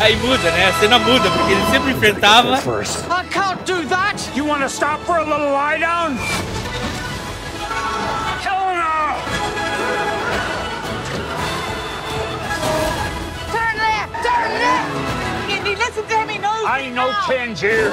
Aí muda, né? A cena muda, porque ele sempre enfrentava. I can't do that. You want to stop for a little lie down? Hell no! Turn left, turn left. Indy, listen to me, no. I ain't no change here.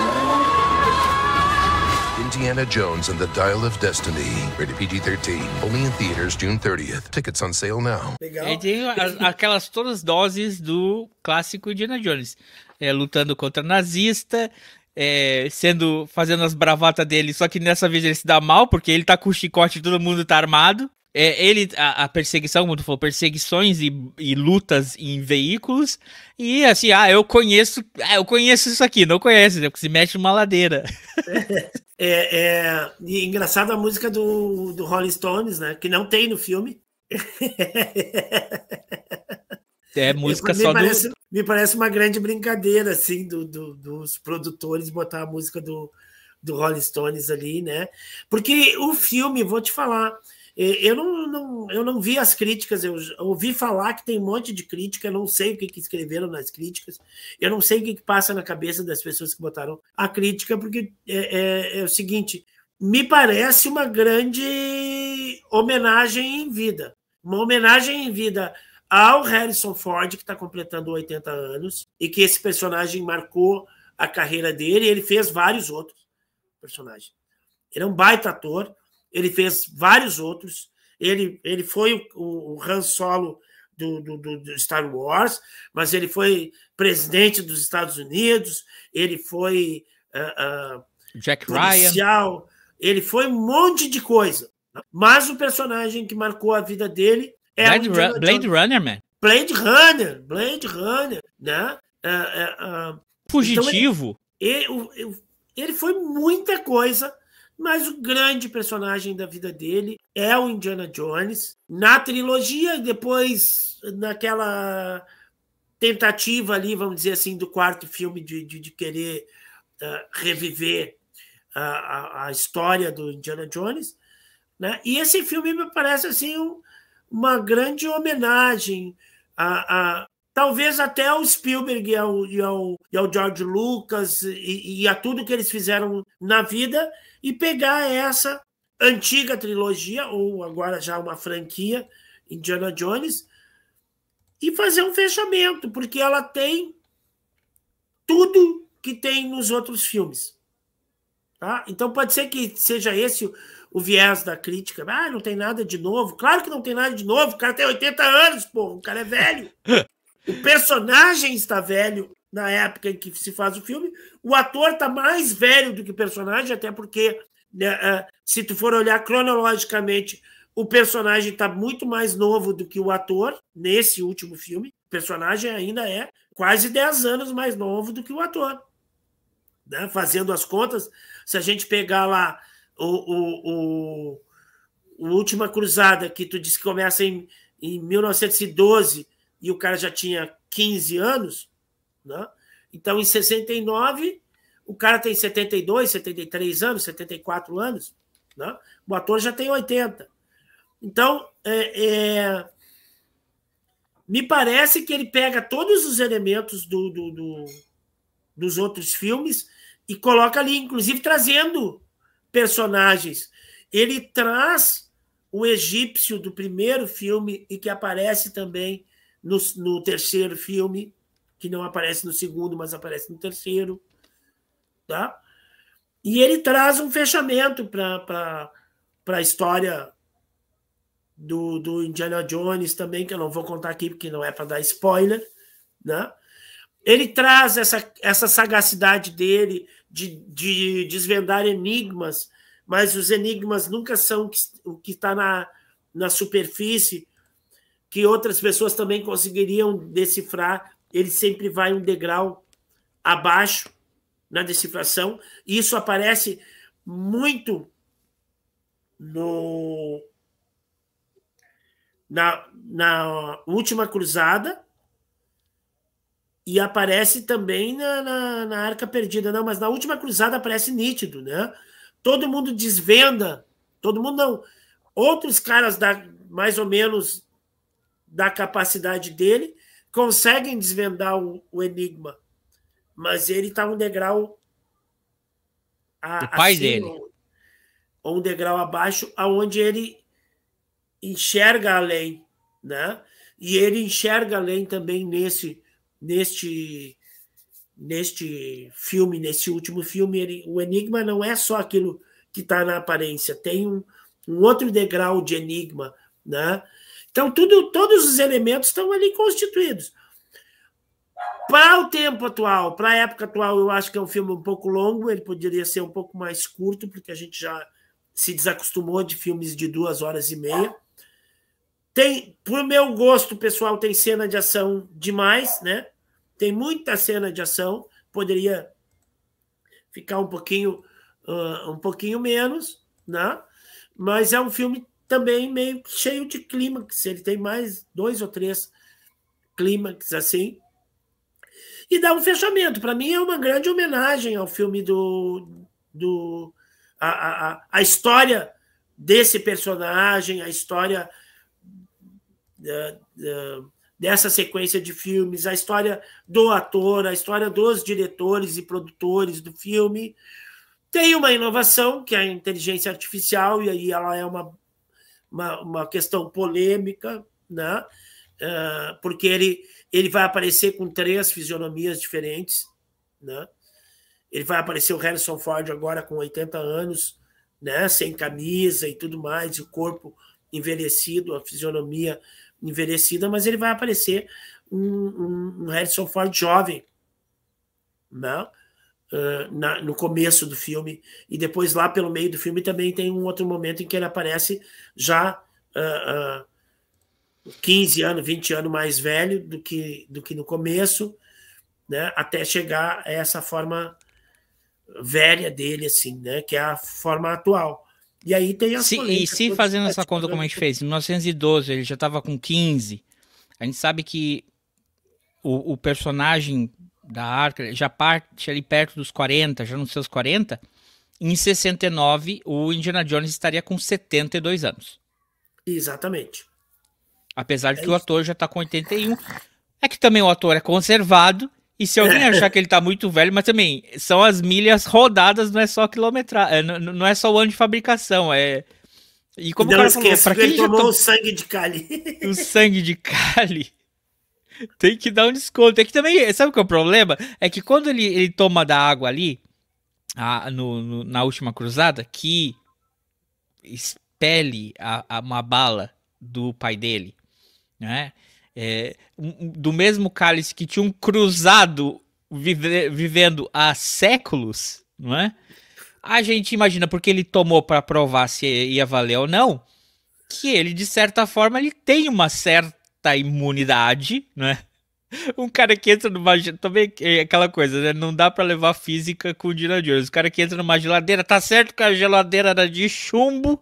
Indiana Jones and the Dial of Destiny, rated P G thirteen, only in theaters June thirtieth. Tickets on sale now. Legal. Aí tem as, aquelas todas doses do clássico Indiana Jones, é, lutando contra nazista, é, sendo fazendo as bravatas dele, só que nessa vez ele se dá mal porque ele tá com o chicote e todo mundo tá armado. É, ele, a, a perseguição, como tu falou, perseguições e, e lutas em veículos. E assim, ah, eu conheço, ah, eu conheço isso aqui, não conhece, né? Porque se mexe numa ladeira. É, é, é e engraçado a música do, do Rolling Stones, né? Que não tem no filme. É música me só parece, do... Me parece uma grande brincadeira, assim, do, do, dos produtores botar a música do, do Rolling Stones ali, né? Porque o filme, vou te falar... Eu não, não, eu não vi as críticas, eu ouvi falar que tem um monte de crítica, eu não sei o que, que escreveram nas críticas, eu não sei o que, que passa na cabeça das pessoas que botaram a crítica, porque é, é, é o seguinte, me parece uma grande homenagem em vida, uma homenagem em vida ao Harrison Ford, que está completando oitenta anos, e que esse personagem marcou a carreira dele, e ele fez vários outros personagens. Ele é um baita ator, ele fez vários outros, ele, ele foi o, o Han Solo do, do, do Star Wars, mas ele foi presidente dos Estados Unidos, ele foi uh, uh, Jack policial, Ryan. Ele foi um monte de coisa. Mas o personagem que marcou a vida dele é Blade, Ru Blade Runner, man. Blade Runner, Blade Runner, né? Uh, uh, uh. Fugitivo. Então ele, ele, ele foi muita coisa. Mas o grande personagem da vida dele é o Indiana Jones. Na trilogia, depois, naquela tentativa ali, vamos dizer assim, do quarto filme de, de, de querer uh, reviver uh, a, a história do Indiana Jones, né? E esse filme me parece assim, um, uma grande homenagem a, a talvez até ao Spielberg e ao, e ao, e ao George Lucas e, e a tudo que eles fizeram na vida, e pegar essa antiga trilogia, ou agora já uma franquia, Indiana Jones, e fazer um fechamento, porque ela tem tudo que tem nos outros filmes. Tá? Então pode ser que seja esse o, o viés da crítica. Ah, não tem nada de novo. Claro que não tem nada de novo. O cara tem oitenta anos, pô. O cara é velho. O personagem está velho na época em que se faz o filme. O ator está mais velho do que o personagem, até porque, né, se tu for olhar cronologicamente, o personagem está muito mais novo do que o ator nesse último filme. O personagem ainda é quase dez anos mais novo do que o ator. Né? Fazendo as contas, se a gente pegar lá o, o, o, o Última Cruzada, que tu disse que começa em, em mil novecentos e doze, e o cara já tinha quinze anos, né? Então, em sessenta e nove, o cara tem setenta e dois, setenta e três anos, setenta e quatro anos, né? O ator já tem oitenta. Então, é, é, me parece que ele pega todos os elementos do, do, do, dos outros filmes e coloca ali, inclusive trazendo personagens. Ele traz o egípcio do primeiro filme e que aparece também no, no terceiro filme, que não aparece no segundo, mas aparece no terceiro. Tá? E ele traz um fechamento para a história do, do Indiana Jones também, que eu não vou contar aqui porque não é para dar spoiler. Né? Ele traz essa, essa sagacidade dele de, de desvendar enigmas, mas os enigmas nunca são o que está na, na superfície, que outras pessoas também conseguiriam decifrar. Ele sempre vai um degrau abaixo na decifração. E isso aparece muito no, na, na Última Cruzada e aparece também na, na, na Arca Perdida. Não, mas na Última Cruzada aparece nítido, né? Todo mundo desvenda, todo mundo não. Outros caras da, mais ou menos da capacidade dele conseguem desvendar o, o enigma, mas ele está um degrau a, o pai acima, dele, ou, ou um degrau abaixo, aonde ele enxerga além, né? E ele enxerga além também nesse, neste neste filme, nesse último filme. Ele, o enigma não é só aquilo que está na aparência, tem um, um outro degrau de enigma, né? Então tudo, todos os elementos estão ali constituídos. Para o tempo atual, para a época atual, eu acho que é um filme um pouco longo, ele poderia ser um pouco mais curto, porque a gente já se desacostumou de filmes de duas horas e meia. Tem, pro meu gosto pessoal, tem cena de ação demais, né? Tem muita cena de ação, poderia ficar um pouquinho, uh, um pouquinho menos, né? Mas é um filme também meio cheio de clímax, ele tem mais dois ou três clímax assim, e dá um fechamento. Para mim é uma grande homenagem ao filme do... do a, a, a história desse personagem, a história uh, uh, dessa sequência de filmes, a história do ator, a história dos diretores e produtores do filme. Tem uma inovação, que é a inteligência artificial, e aí ela é uma, uma, uma questão polêmica, né? Uh, porque ele, ele vai aparecer com três fisionomias diferentes, né? Ele vai aparecer o Harrison Ford agora com oitenta anos, né? Sem camisa e tudo mais, e o corpo envelhecido, a fisionomia envelhecida, mas ele vai aparecer um, um, um Harrison Ford jovem, né? uh, na, no começo do filme, e depois lá pelo meio do filme também tem um outro momento em que ele aparece já uh, uh, quinze anos, vinte anos mais velho do que, do que no começo, né? Até chegar a essa forma velha dele, assim, né? Que é a forma atual. E aí tem as se, E se fazendo essa conta como a gente fez, em mil novecentos e doze ele já estava com quinze, a gente sabe que o, o personagem da Arca já parte ali perto dos quarenta, já nos seus quarenta, em sessenta e nove o Indiana Jones estaria com setenta e dois anos. Exatamente. Apesar de é que isso. O ator já está com oitenta e um, é que também o ator é conservado, e se alguém achar que ele tá muito velho, mas também são as milhas rodadas, não é só quilometragem, não, não é só o ano de fabricação, é... E como não o cara esqueça, falou, pra quem tomou tom... o sangue de Cali. O sangue de Cali. Tem que dar um desconto. É que também, sabe o que é o problema? É que quando ele, ele toma da água ali, a, no, no, na Última Cruzada, que expele a, a, uma bala do pai dele, né? É, do mesmo cálice que tinha um cruzado vive, vivendo há séculos, não é? A gente imagina, porque ele tomou para provar se ia valer ou não, que ele, de certa forma, ele tem uma certa imunidade, não é? Um cara que entra numa... Também é aquela coisa, né? Não dá para levar física com o Indiana Jones. O cara que entra numa geladeira, tá certo que a geladeira era de chumbo,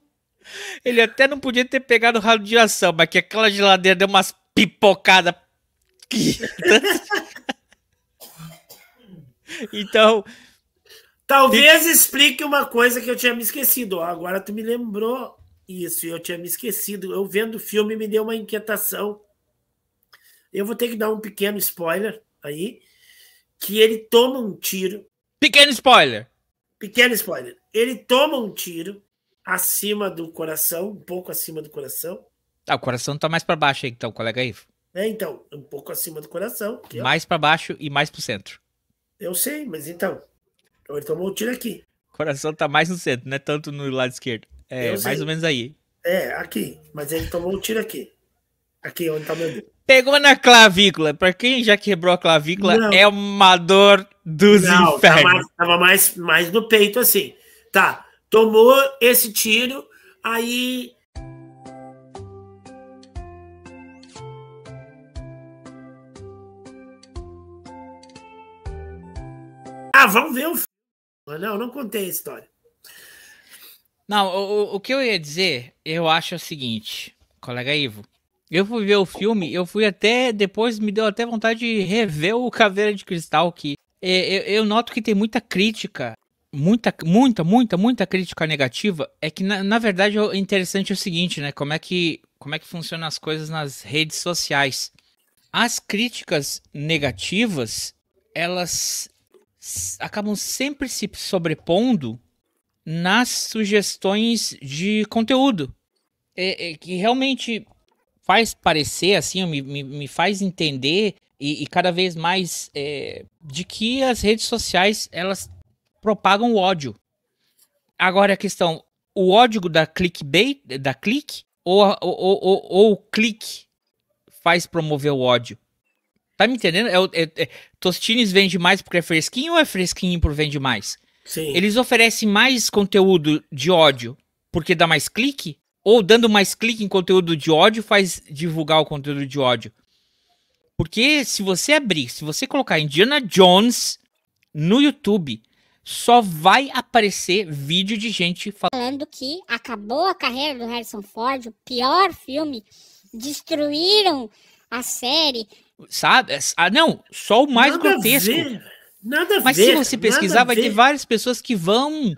ele até não podia ter pegado radiação, mas que aquela geladeira deu umas pipocada aqui. Então... Talvez explique uma coisa que eu tinha me esquecido. Agora tu me lembrou isso, eu tinha me esquecido. Eu vendo o filme me deu uma inquietação. Eu vou ter que dar um pequeno spoiler aí, que ele toma um tiro. Pequeno spoiler. Pequeno spoiler. Ele toma um tiro acima do coração, um pouco acima do coração. Ah, o coração tá mais para baixo aí, então, colega Ivo. É, então, um pouco acima do coração. Aqui, mais para baixo e mais pro centro. Eu sei, mas então... Ele tomou um tiro aqui. O coração tá mais no centro, não é tanto no lado esquerdo. É, mais ou menos aí. É, aqui. Mas ele tomou um tiro aqui. Aqui, onde tá meu dedo. Pegou na clavícula. Pra quem já quebrou a clavícula, não. É uma dor dos não, infernos. Tá mais, tava mais, mais no peito, assim. Tá, tomou esse tiro, aí... Ah, vamos ver o filme. Não, não contei a história. Não, o, o que eu ia dizer, eu acho é o seguinte, colega Ivo, eu fui ver o filme, eu fui até, depois me deu até vontade de rever o Caveira de Cristal, que é, eu, eu noto que tem muita crítica, muita, muita, muita, muita crítica negativa, é que na, na verdade é interessante o seguinte, né, como é que, como é que funcionam as coisas nas redes sociais. As críticas negativas, elas acabam sempre se sobrepondo nas sugestões de conteúdo, é, é, que realmente faz parecer assim, me, me, me faz entender e, e cada vez mais é, de que as redes sociais elas propagam o ódio. Agora a questão, o ódio da clickbait, da clique ou, ou, ou, ou o clique faz promover o ódio? Tá me entendendo? É, é, é, Tostines vende mais porque é fresquinho ou é fresquinho porque vende mais? Sim. Eles oferecem mais conteúdo de ódio porque dá mais clique? Ou dando mais clique em conteúdo de ódio faz divulgar o conteúdo de ódio? Porque se você abrir, se você colocar Indiana Jones no YouTube, só vai aparecer vídeo de gente falando que acabou a carreira do Harrison Ford, o pior filme, destruíram a série... Sabe? Ah, não, só o mais nada grotesco. A ver, nada a Mas ver, se você pesquisar, vai ter várias pessoas que vão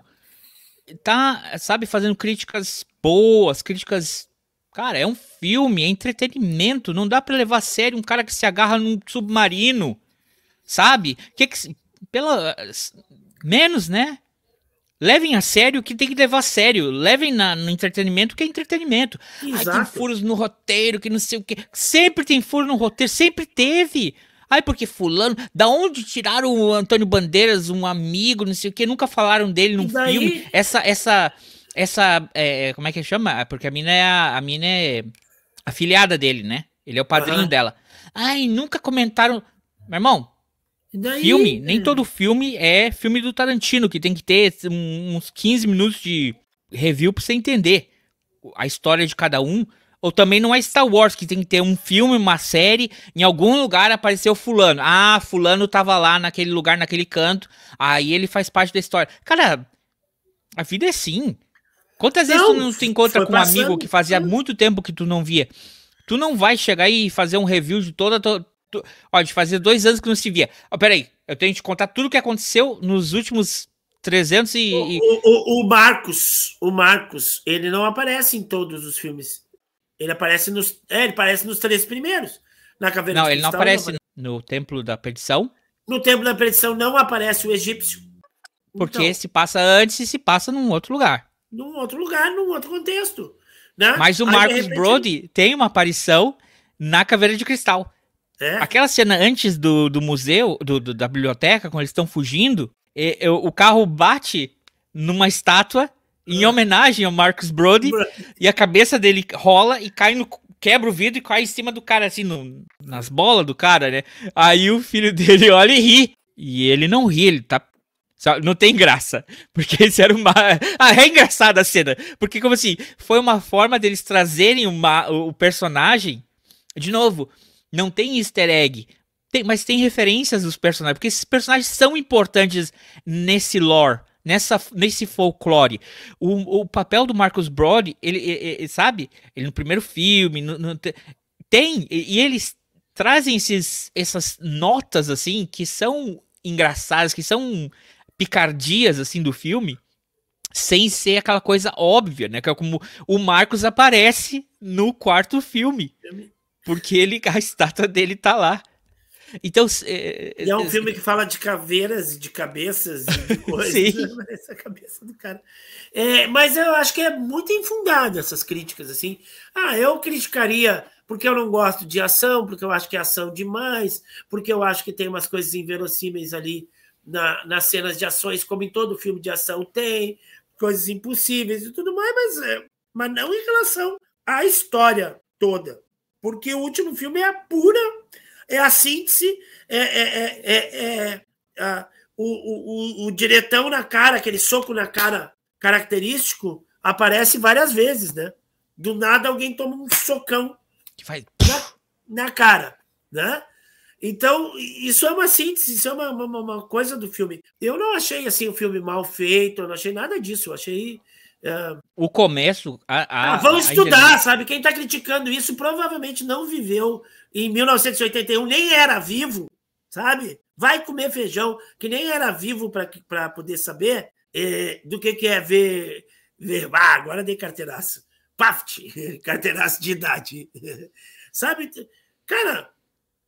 tá, sabe, fazendo críticas boas, críticas... Cara, é um filme, é entretenimento, não dá pra levar a sério um cara que se agarra num submarino, sabe? Que que, pela, menos, né? Levem a sério o que tem que levar a sério. Levem na, no entretenimento o que é entretenimento. Exato. Ai, tem furos no roteiro, que não sei o que. Sempre tem furo no roteiro, sempre teve. Ai, porque fulano... Da onde tiraram o Antônio Bandeiras, um amigo, não sei o que. Nunca falaram dele num daí... filme. Essa... essa, essa é, como é que chama? Porque a mina é a, a mina é afilhada dele, né? Ele é o padrinho uhum. dela. Ai, nunca comentaram... Meu irmão... Daí, filme, nem todo filme é filme do Tarantino, que tem que ter uns quinze minutos de review pra você entender a história de cada um. Ou também não é Star Wars, que tem que ter um filme, uma série, em algum lugar apareceu fulano. Ah, fulano tava lá naquele lugar, naquele canto, aí ele faz parte da história. Cara, a vida é assim. Quantas não, vezes tu não se encontra com um amigo que fazia muito tempo que tu não via? Tu não vai chegar e fazer um review de toda a tua... Ó, de fazer dois anos que não se via. Ó, peraí, eu tenho que te contar tudo o que aconteceu nos últimos trezentos e... O, o, o Marcus, o Marcus, ele não aparece em todos os filmes. Ele aparece nos... É, ele aparece nos três primeiros. Na Caveira Não, de ele Cristal, não aparece não... no Templo da Perdição. No Templo da Perdição não aparece o egípcio. Porque então, se passa antes e se passa num outro lugar. Num outro lugar, num outro contexto. Né? Mas o Marcus repente... Brody tem uma aparição na Caveira de Cristal. É? Aquela cena antes do, do museu, do, do, da biblioteca, quando eles estão fugindo, e, eu, o carro bate numa estátua em ah. homenagem ao Marcus Brody, Bro. e a cabeça dele rola e cai no... Quebra o vidro e cai em cima do cara, assim, no, nas bolas do cara, né? Aí o filho dele olha e ri. E ele não ri, ele tá... Não tem graça. Porque esse era uma... Ah, é engraçada a cena. Porque, como assim, foi uma forma deles trazerem uma, o personagem... De novo... Não tem easter egg, tem, mas tem referências dos personagens, porque esses personagens são importantes nesse lore, nessa, nesse folclore. O, o papel do Marcus Brody, ele, ele, ele sabe, ele no primeiro filme, no, no, tem, e eles trazem esses, essas notas, assim, que são engraçadas, que são picardias, assim, do filme, sem ser aquela coisa óbvia, né? Que é como o Marcus aparece no quarto filme, porque ele, a estátua dele tá lá. Então, é, e é um é, filme que fala de caveiras e de cabeças e de coisas. Sim. Essa cabeça do cara. É, mas eu acho que é muito infundada essas críticas, assim. Ah, eu criticaria porque eu não gosto de ação, porque eu acho que é ação demais, porque eu acho que tem umas coisas inverossímeis ali na, nas cenas de ações, como em todo filme de ação tem, coisas impossíveis e tudo mais, mas, é, mas não em relação à história toda. Porque o último filme é a pura... É a síntese, é, é, é, é, é a, o, o, o diretão na cara, aquele soco na cara característico, aparece várias vezes, né? Do nada alguém toma um socão que faz... na, na cara, né? Então, isso é uma síntese, isso é uma, uma, uma coisa do filme. Eu não achei assim, um filme mal feito, eu não achei nada disso, eu achei... Uh... O começo... A, a, ah, vamos a, a estudar, internet... sabe? Quem está criticando isso provavelmente não viveu... Em mil novecentos e oitenta e um, nem era vivo, sabe? Vai comer feijão, que nem era vivo para poder saber é, do que, que é ver... ver ah, agora dei carteiraço. Paft! Carteiraço de idade. Sabe? Cara,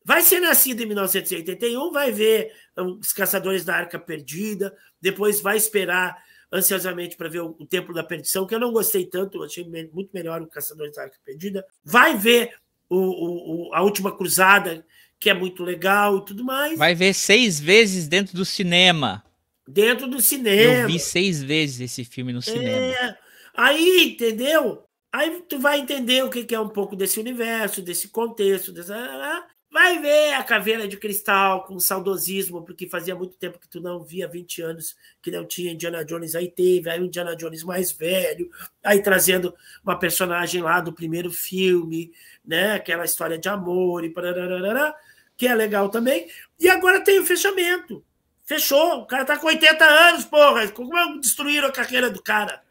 vai ser nascido em mil novecentos e oitenta e um, vai ver Os Caçadores da Arca Perdida, depois vai esperar ansiosamente para ver O Templo da Perdição, que eu não gostei tanto, achei muito melhor O Caçadores da Arca Perdida. Vai ver... O, o, a Última Cruzada, que é muito legal e tudo mais. Vai ver seis vezes dentro do cinema. Dentro do cinema. Eu vi seis vezes esse filme no é. cinema. Aí, entendeu? Aí tu vai entender o que é um pouco desse universo, desse contexto. Dessa... Vai ver A Caveira de Cristal com saudosismo, porque fazia muito tempo que tu não via, vinte anos que não tinha Indiana Jones, aí teve, aí o Indiana Jones mais velho, aí trazendo uma personagem lá do primeiro filme, né, aquela história de amor e parararará, que é legal também. E agora tem o fechamento. Fechou, o cara tá com oitenta anos, porra, como destruíram a carreira do cara?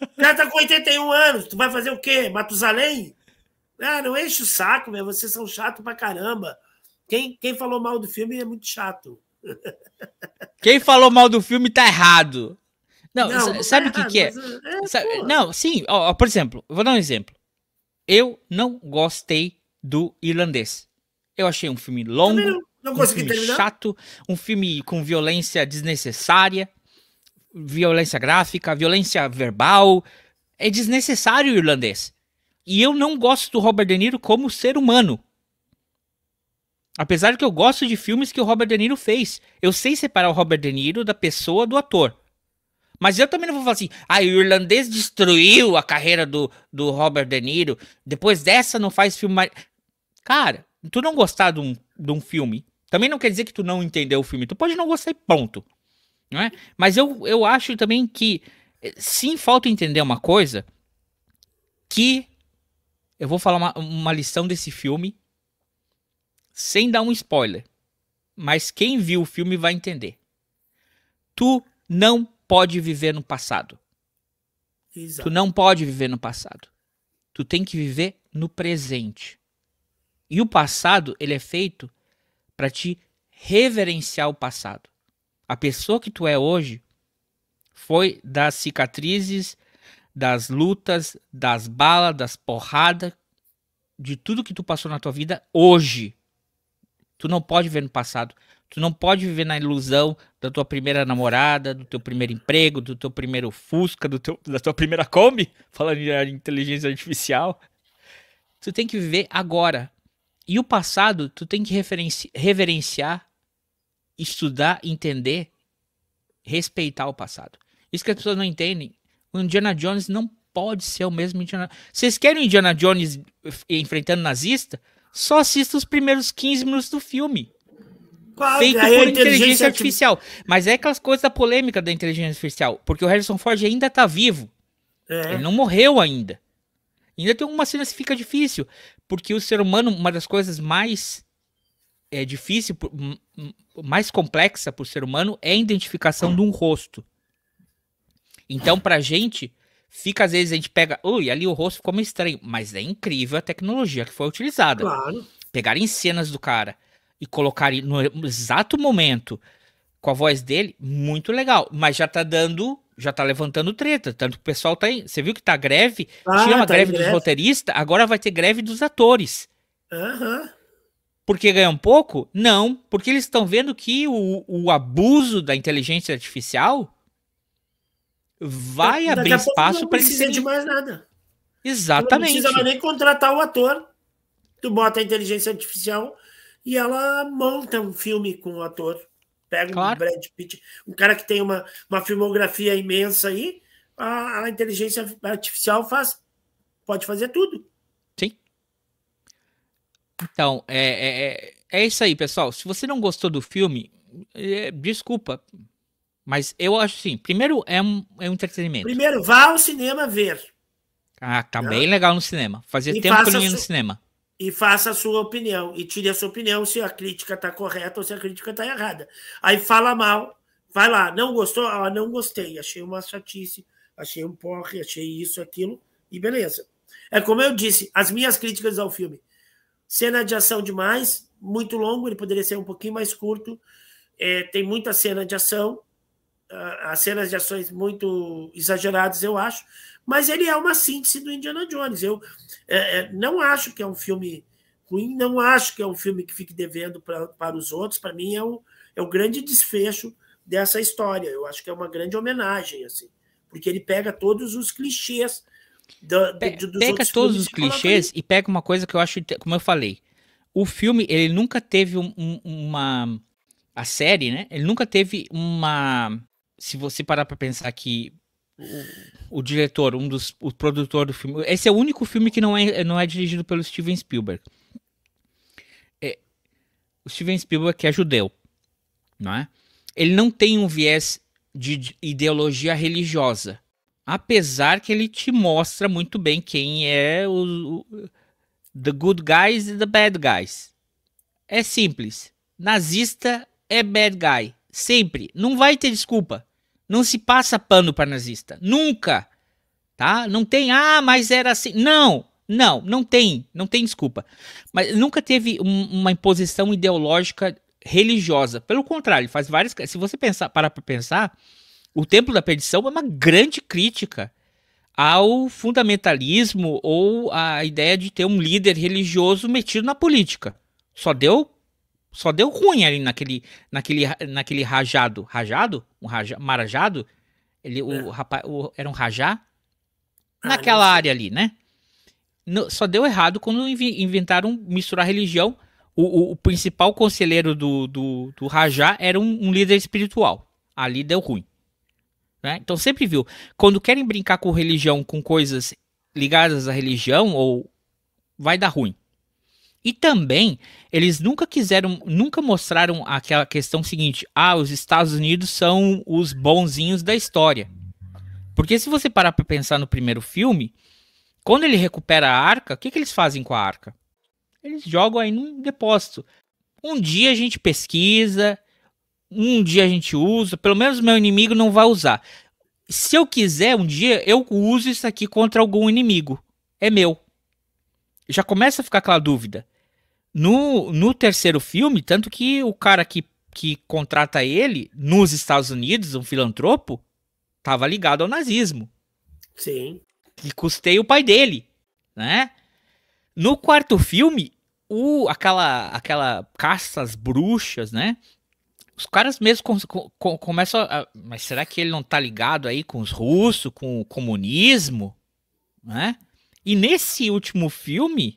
O cara tá com oitenta e um anos, tu vai fazer o quê? Matusalém? Ah, não enche o saco, meu. Vocês são chato pra caramba. Quem, quem falou mal do filme é muito chato. Quem falou mal do filme tá errado. Não, não, não sabe o tá que, que é? é não, sim, ó, ó, por exemplo, vou dar um exemplo. Eu não gostei do Irlandês. Eu achei um filme longo, não, não um filme terminar. chato, um filme com violência desnecessária, violência gráfica, violência verbal. É desnecessário o Irlandês. E eu não gosto do Robert De Niro como ser humano. Apesar de que eu gosto de filmes que o Robert De Niro fez. Eu sei separar o Robert De Niro da pessoa do ator. Mas eu também não vou falar assim, ah, o Irlandês destruiu a carreira do, do Robert De Niro. Depois dessa não faz filme mais... Cara, tu não gostar de um, de um filme, também não quer dizer que tu não entendeu o filme. Tu pode não gostar e pronto. Não é? Mas eu, eu acho também que, sim, falta entender uma coisa, que... Eu vou falar uma, uma lição desse filme, sem dar um spoiler. Mas quem viu o filme vai entender. Tu não pode viver no passado. Exato. Tu não pode viver no passado. Tu tem que viver no presente. E o passado, ele é feito para te reverenciar o passado. A pessoa que tu é hoje foi das cicatrizes... das lutas, das balas, das porradas, de tudo que tu passou na tua vida hoje. Tu não pode viver no passado. Tu não pode viver na ilusão da tua primeira namorada, do teu primeiro emprego, do teu primeiro Fusca, do teu, da tua primeira Kombi, falando de inteligência artificial. Tu tem que viver agora. E o passado, tu tem que referenci- reverenciar, estudar, entender, respeitar o passado. Isso que as pessoas não entendem. O Indiana Jones não pode ser o mesmo Indiana Jones. Vocês querem o Indiana Jones enfrentando nazista? Só assista os primeiros quinze minutos do filme. Qual Feito é por inteligência, inteligência artificial. artificial. Mas é aquelas coisas da polêmica da inteligência artificial. Porque o Harrison Ford ainda tá vivo. É. Ele não morreu ainda. Ainda tem algumas cenas que fica difícil. Porque o ser humano, uma das coisas mais é, difícil, mais complexa pro ser humano é a identificação hum. de um rosto. Então, pra gente, fica às vezes a gente pega... Ui, ali o rosto ficou meio estranho. Mas é incrível a tecnologia que foi utilizada. Claro. pegarem cenas do cara e colocarem no exato momento com a voz dele, muito legal. Mas já tá dando, já tá levantando treta. Tanto que o pessoal tá aí. Você viu que tá greve? Ah, tinha uma tá greve, greve dos roteiristas, agora vai ter greve dos atores. Aham. Uhum. Porque ganham pouco? Não. Porque eles estão vendo que o, o abuso da inteligência artificial vai daqui abrir espaço para eles. Não precisa de mais nada. Exatamente. Não precisa nem contratar o ator. Tu bota a inteligência artificial e ela monta um filme com o ator. Pega claro. um Brad Pitt, um cara que tem uma, uma filmografia imensa aí, a, a inteligência artificial faz, pode fazer tudo. Sim. Então, é, é, é isso aí, pessoal. Se você não gostou do filme, é, desculpa, mas eu acho assim, primeiro é um, é um entretenimento. Primeiro, vá ao cinema ver. Ah, tá não? bem legal no cinema. Fazia e tempo que eu não ia no cinema. E faça a sua opinião, e tire a sua opinião se a crítica está correta ou se a crítica está errada. Aí fala mal, vai lá, não gostou? Ah, não gostei, achei uma chatice, achei um porre, achei isso, aquilo, e beleza. É como eu disse, as minhas críticas ao filme. Cena de ação demais, muito longo, ele poderia ser um pouquinho mais curto, é, tem muita cena de ação, as cenas de ações muito exageradas, eu acho, mas ele é uma síntese do Indiana Jones. Eu é, não acho que é um filme ruim, não acho que é um filme que fique devendo pra, para os outros. Para mim, é o, é o grande desfecho dessa história. Eu acho que é uma grande homenagem, assim, porque ele pega todos os clichês. Do, do, Pe dos pega todos os clichês e pega uma coisa que eu acho, como eu falei, o filme ele nunca teve um, um, uma... A série, né? Ele nunca teve uma... Se você parar para pensar que o, o diretor, um dos, o produtor do filme, esse é o único filme que não é, não é dirigido pelo Steven Spielberg. É, o Steven Spielberg que é judeu, não é? Ele não tem um viés de ideologia religiosa, apesar que ele te mostra muito bem quem é o, o the good guys e the bad guys. É simples, nazista é bad guy. Sempre. Não vai ter desculpa. Não se passa pano para nazista. Nunca. Tá? Não tem, ah, mas era assim. Não. Não. Não tem. Não tem desculpa. Mas nunca teve um, uma imposição ideológica religiosa. Pelo contrário, faz várias... Se você pensar, parar para pensar, o Templo da Perdição é uma grande crítica ao fundamentalismo ou à ideia de ter um líder religioso metido na política. Só deu... Só deu ruim ali naquele, naquele, naquele rajado. Rajado? Um raja, marajado? Ele, é. o, rapaz, o, era um rajá? Ah, naquela área ali, né? No, só deu errado quando inventaram misturar religião. O, o, o principal conselheiro do, do, do rajá era um, um líder espiritual. Ali deu ruim. Né? Então sempre viu. Quando querem brincar com religião, com coisas ligadas à religião, ou vai dar ruim. E também, eles nunca quiseram, nunca mostraram aquela questão seguinte, ah, os Estados Unidos são os bonzinhos da história. Porque se você parar para pensar no primeiro filme, quando ele recupera a arca, o que, que eles fazem com a arca? Eles jogam aí num depósito. Um dia a gente pesquisa, um dia a gente usa, pelo menos meu inimigo não vai usar. Se eu quiser, um dia eu uso isso aqui contra algum inimigo. É meu. Já começa a ficar aquela dúvida. No, no terceiro filme, tanto que o cara que, que contrata ele, nos Estados Unidos, um filantropo, estava ligado ao nazismo. Sim. Que custeia o pai dele, né? No quarto filme, o, aquela, aquela caça às bruxas, né? Os caras mesmo com, com, começam a... Mas será que ele não tá ligado aí com os russos, com o comunismo? Né? E nesse último filme...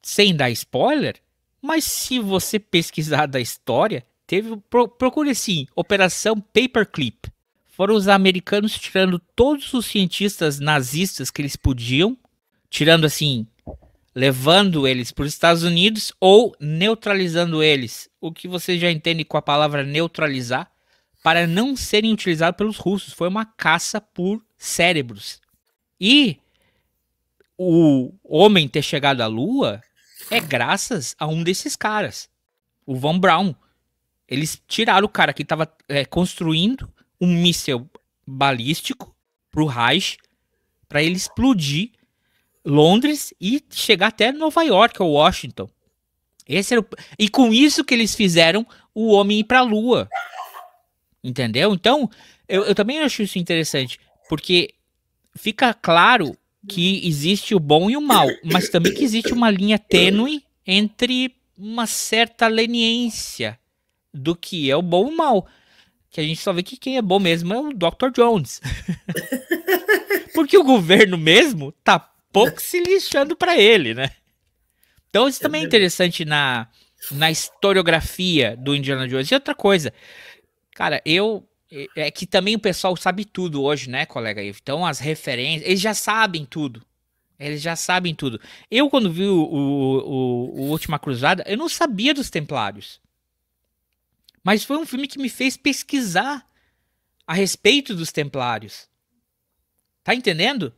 Sem dar spoiler, mas se você pesquisar da história, teve, pro, procure assim, Operação Paperclip. Foram os americanos tirando todos os cientistas nazistas que eles podiam, tirando assim, levando eles para os Estados Unidos ou neutralizando eles. O que você já entende com a palavra neutralizar, para não serem utilizados pelos russos. Foi uma caça por cérebros. E o homem ter chegado à Lua... É graças a um desses caras, o Von Braun. Eles tiraram o cara que estava é, construindo um míssil balístico para o Reich, para ele explodir Londres e chegar até Nova York ou Washington. Esse era o... E com isso que eles fizeram o homem ir pra lua. Entendeu? Então, eu, eu também acho isso interessante, porque fica claro que existe o bom e o mal, mas também que existe uma linha tênue entre uma certa leniência do que é o bom e o mal. Que a gente só vê que quem é bom mesmo é o doutor Jones. Porque o governo mesmo tá pouco se lixando pra ele, né? Então isso também é interessante na, na historiografia do Indiana Jones. E outra coisa... Cara, eu... É que também o pessoal sabe tudo hoje, né, colega Ivo? Então, as referências... Eles já sabem tudo. Eles já sabem tudo. Eu, quando vi o, o, o, o Última Cruzada, eu não sabia dos Templários. Mas foi um filme que me fez pesquisar a respeito dos Templários. Tá entendendo?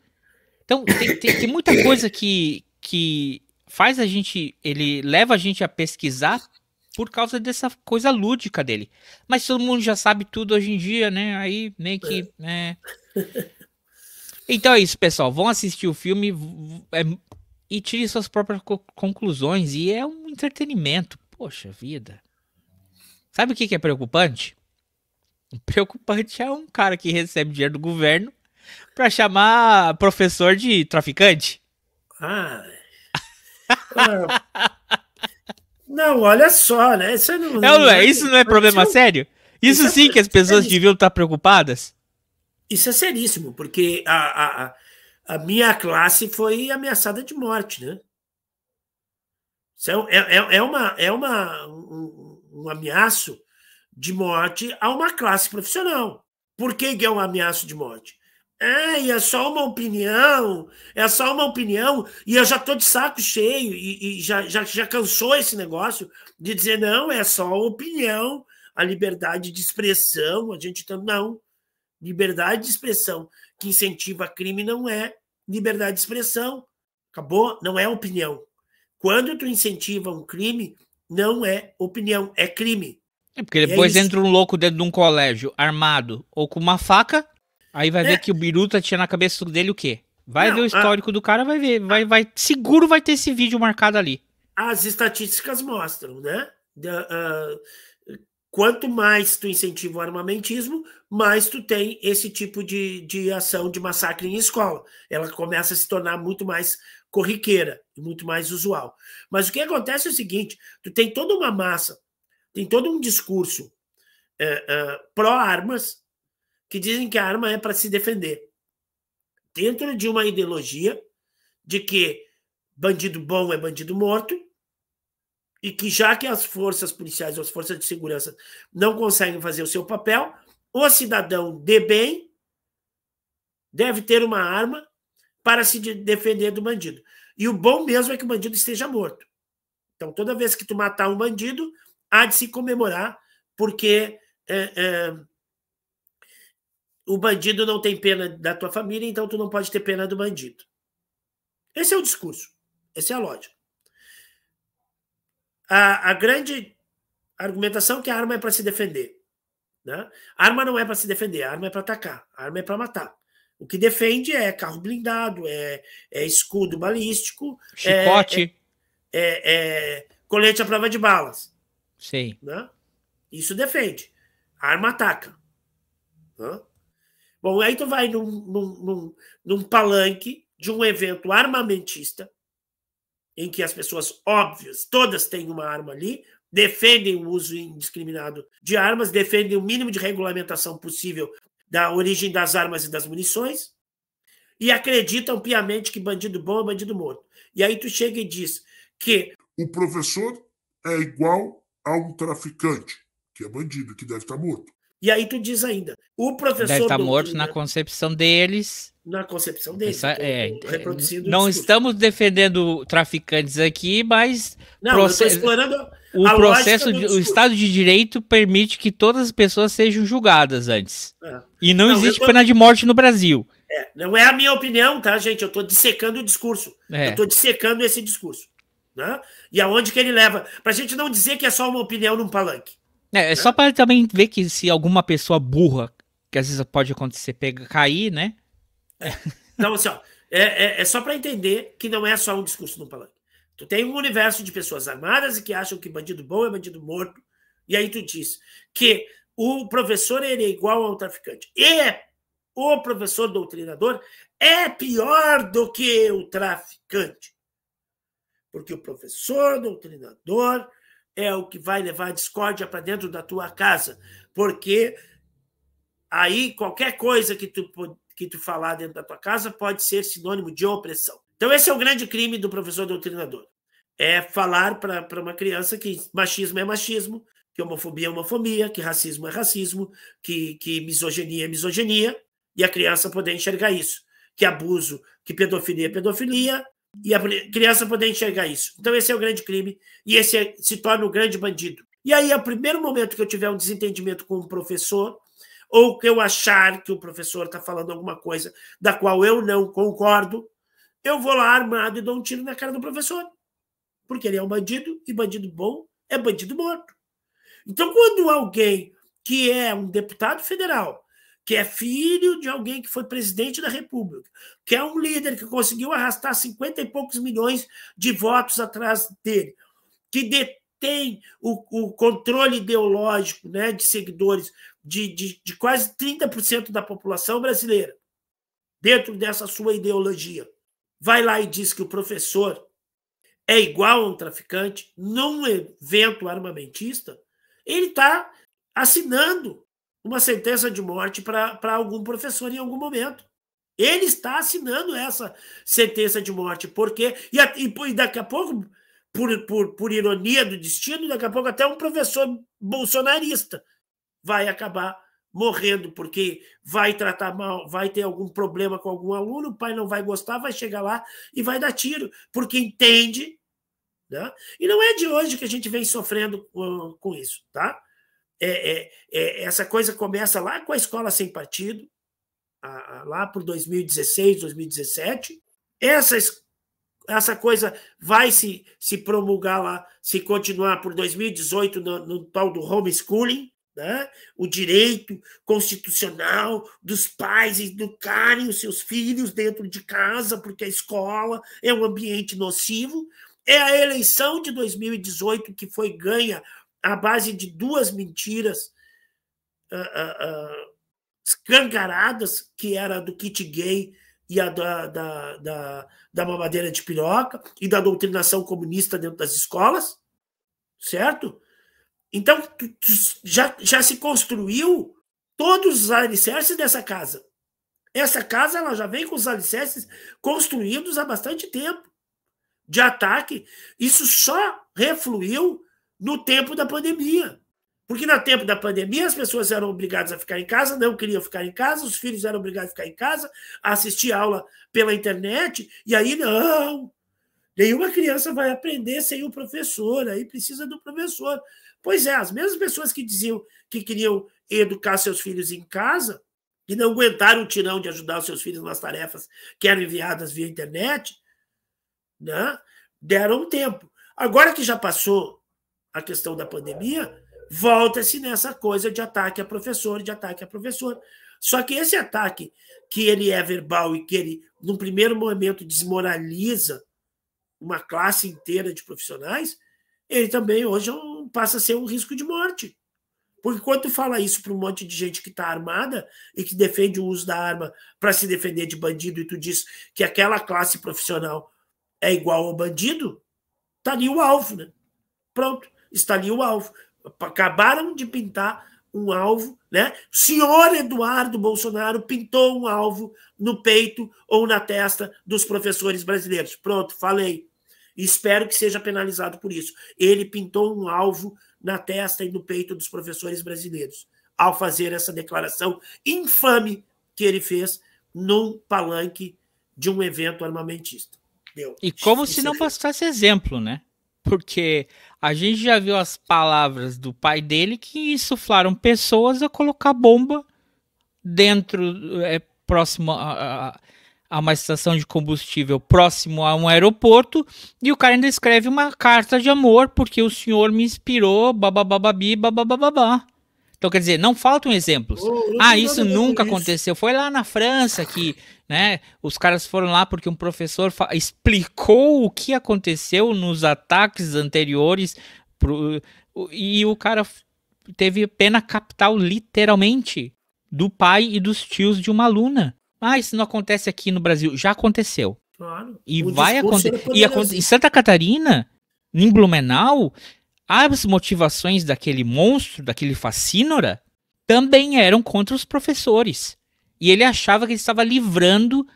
Então, tem, tem, tem muita coisa que, que faz a gente... Ele leva a gente a pesquisar... Por causa dessa coisa lúdica dele. Mas todo mundo já sabe tudo hoje em dia, né? Aí meio que... É. É. Então é isso, pessoal. Vão assistir o filme é, e tirem suas próprias co conclusões. E é um entretenimento. Poxa vida. Sabe o que, que é preocupante? Preocupante é um cara que recebe dinheiro do governo pra chamar professor de traficante. Ah... Não, olha só, né? Isso não, não, não é, isso não é problema isso, sério? Isso, isso sim é, que as pessoas é deviam estar preocupadas? Isso é seríssimo, porque a, a, a minha classe foi ameaçada de morte, né? Isso é, é, é, uma, é uma, um, um ameaço de morte a uma classe profissional. Por que que é um ameaço de morte? É, e é só uma opinião, é só uma opinião, e eu já tô de saco cheio, e, e já, já, já cansou esse negócio de dizer, não, é só opinião, a liberdade de expressão, a gente tá, não, liberdade de expressão que incentiva crime não é liberdade de expressão, acabou, não é opinião. Quando tu incentiva um crime, não é opinião, é crime. É porque depois é entra um louco dentro de um colégio, armado, ou com uma faca, aí vai é. ver que o biruta tinha na cabeça dele o quê? Vai Não, ver o histórico a... do cara, vai ver. Vai, vai, seguro vai ter esse vídeo marcado ali. As estatísticas mostram, né? Uh, uh, quanto mais tu incentiva o armamentismo, mais tu tem esse tipo de, de ação de massacre em escola. Ela começa a se tornar muito mais corriqueira, muito mais usual. Mas o que acontece é o seguinte, tu tem toda uma massa, tem todo um discurso uh, uh, pró-armas, que dizem que a arma é para se defender. Dentro de uma ideologia de que bandido bom é bandido morto e que já que as forças policiais ou as forças de segurança não conseguem fazer o seu papel, o cidadão de bem deve ter uma arma para se defender do bandido. E o bom mesmo é que o bandido esteja morto. Então, toda vez que tu matar um bandido, há de se comemorar, porque... É, é, o bandido não tem pena da tua família, então tu não pode ter pena do bandido. Esse é o discurso. Essa é a lógica. A, a grande argumentação é que a arma é para se defender. Né? A arma não é para se defender, a arma é para atacar, a arma é para matar. O que defende é carro blindado, é, é escudo balístico, chicote, é, é, é colete à prova de balas. Sim. Né? Isso defende. A arma ataca. Né? Bom, aí tu vai num, num, num, num palanque de um evento armamentista, em que as pessoas óbvias, todas têm uma arma ali, defendem o uso indiscriminado de armas, defendem o mínimo de regulamentação possível da origem das armas e das munições, e acreditam piamente que bandido bom é bandido morto. E aí tu chega e diz que o professor é igual a um traficante, que é bandido, que deve estar morto. E aí tu diz ainda, o professor... Deve estar morto na concepção deles. Na concepção deles. Essa, é, reproduzindo não estamos defendendo traficantes aqui, mas... Não, proce... eu estou explorando o a processo de, o Estado de Direito permite que todas as pessoas sejam julgadas antes. É. E não, não existe eu... pena de morte no Brasil. É, não é a minha opinião, tá, gente? Eu estou dissecando o discurso. É. Eu estou dissecando esse discurso. Né? E aonde que ele leva? Para a gente não dizer que é só uma opinião num palanque. É, é só para também ver que se alguma pessoa burra, que às vezes pode acontecer, pega, cair, né? É. Então, assim, ó, é, é, é só para entender que não é só um discurso no palanque. Tu tem um universo de pessoas armadas e que acham que bandido bom é bandido morto. E aí tu diz que o professor ele é igual ao traficante. E o professor doutrinador é pior do que o traficante. Porque o professor doutrinador é o que vai levar a discórdia para dentro da tua casa. Porque aí qualquer coisa que tu, que tu falar dentro da tua casa pode ser sinônimo de opressão. Então esse é o grande crime do professor doutrinador. É falar para uma criança que machismo é machismo, que homofobia é homofobia, que racismo é racismo, que, que misoginia é misoginia, e a criança poder enxergar isso. Que abuso, que pedofilia é pedofilia, e a criança poder enxergar isso. Então esse é o grande crime, e esse é, se torna o grande bandido. E aí, ao primeiro momento que eu tiver um desentendimento com o professor, ou que eu achar que o professor está falando alguma coisa da qual eu não concordo, eu vou lá armado e dou um tiro na cara do professor. Porque ele é um bandido, e bandido bom é bandido morto. Então, quando alguém que é um deputado federal, que é filho de alguém que foi presidente da República, que é um líder que conseguiu arrastar cinquenta e poucos milhões de votos atrás dele, que detém o, o controle ideológico, né, de seguidores de, de, de quase trinta por cento da população brasileira, dentro dessa sua ideologia, vai lá e diz que o professor é igual a um traficante, num evento armamentista, ele está assinando uma sentença de morte para algum professor em algum momento. Ele está assinando essa sentença de morte. Por quê? E, e, e daqui a pouco, por, por, por ironia do destino, daqui a pouco até um professor bolsonarista vai acabar morrendo, porque vai tratar mal, vai ter algum problema com algum aluno, o pai não vai gostar, vai chegar lá e vai dar tiro, porque entende, né? E não é de hoje que a gente vem sofrendo com, com isso, tá? É, é, é, essa coisa começa lá com a escola sem partido, a, a, lá por dois mil e dezesseis, dois mil e dezessete. Essa, essa coisa vai se, se promulgar lá, se continuar por dois mil e dezoito no, no tal do homeschooling, né? O direito constitucional dos pais educarem os seus filhos dentro de casa, porque a escola é um ambiente nocivo. É a eleição de dois mil e dezoito que foi ganha à base de duas mentiras uh, uh, uh, escancaradas, que era a do kit gay e a da, da, da, da mamadeira de piroca e da doutrinação comunista dentro das escolas, certo? Então, tu, tu, já, já se construiu todos os alicerces dessa casa. Essa casa ela já vem com os alicerces construídos há bastante tempo de ataque. Isso só refluiu no tempo da pandemia. Porque no tempo da pandemia as pessoas eram obrigadas a ficar em casa, não queriam ficar em casa, os filhos eram obrigados a ficar em casa, a assistir aula pela internet, e aí não... Nenhuma criança vai aprender sem o professor, aí precisa do professor. Pois é, as mesmas pessoas que diziam que queriam educar seus filhos em casa e não aguentaram o tirão de ajudar os seus filhos nas tarefas que eram enviadas via internet, né? Deram um tempo. Agora que já passou a questão da pandemia, volta-se nessa coisa de ataque a professor, de ataque a professor. Só que esse ataque, que ele é verbal e que ele, num primeiro momento, desmoraliza uma classe inteira de profissionais, ele também hoje passa a ser um risco de morte. Porque quando tu fala isso para um monte de gente que está armada e que defende o uso da arma para se defender de bandido, e tu diz que aquela classe profissional é igual ao bandido, está ali o alvo, né? Pronto, está ali o alvo. Acabaram de pintar um alvo, né? O senhor Eduardo Bolsonaro pintou um alvo no peito ou na testa dos professores brasileiros. Pronto, falei. Espero que seja penalizado por isso. Ele pintou um alvo na testa e no peito dos professores brasileiros ao fazer essa declaração infame que ele fez num palanque de um evento armamentista. Deu. E como isso se não bastasse exemplo, né? Porque a gente já viu as palavras do pai dele que insuflaram pessoas a colocar bomba dentro, é, próximo a, a, a uma estação de combustível, próximo a um aeroporto, e o cara ainda escreve uma carta de amor, porque o senhor me inspirou, bababababi, bababababá. Então, quer dizer, não faltam exemplos. Oh, ah, isso nunca isso. aconteceu. Foi lá na França que né? Os caras foram lá porque um professor explicou o que aconteceu nos ataques anteriores pro... e o cara teve pena capital literalmente do pai e dos tios de uma aluna. Ah, isso não acontece aqui no Brasil. Já aconteceu. Claro. E o vai acontecer. E aconte... em Santa Catarina, em Blumenau, as motivações daquele monstro, daquele fascínora, também eram contra os professores. E ele achava que ele estava livrando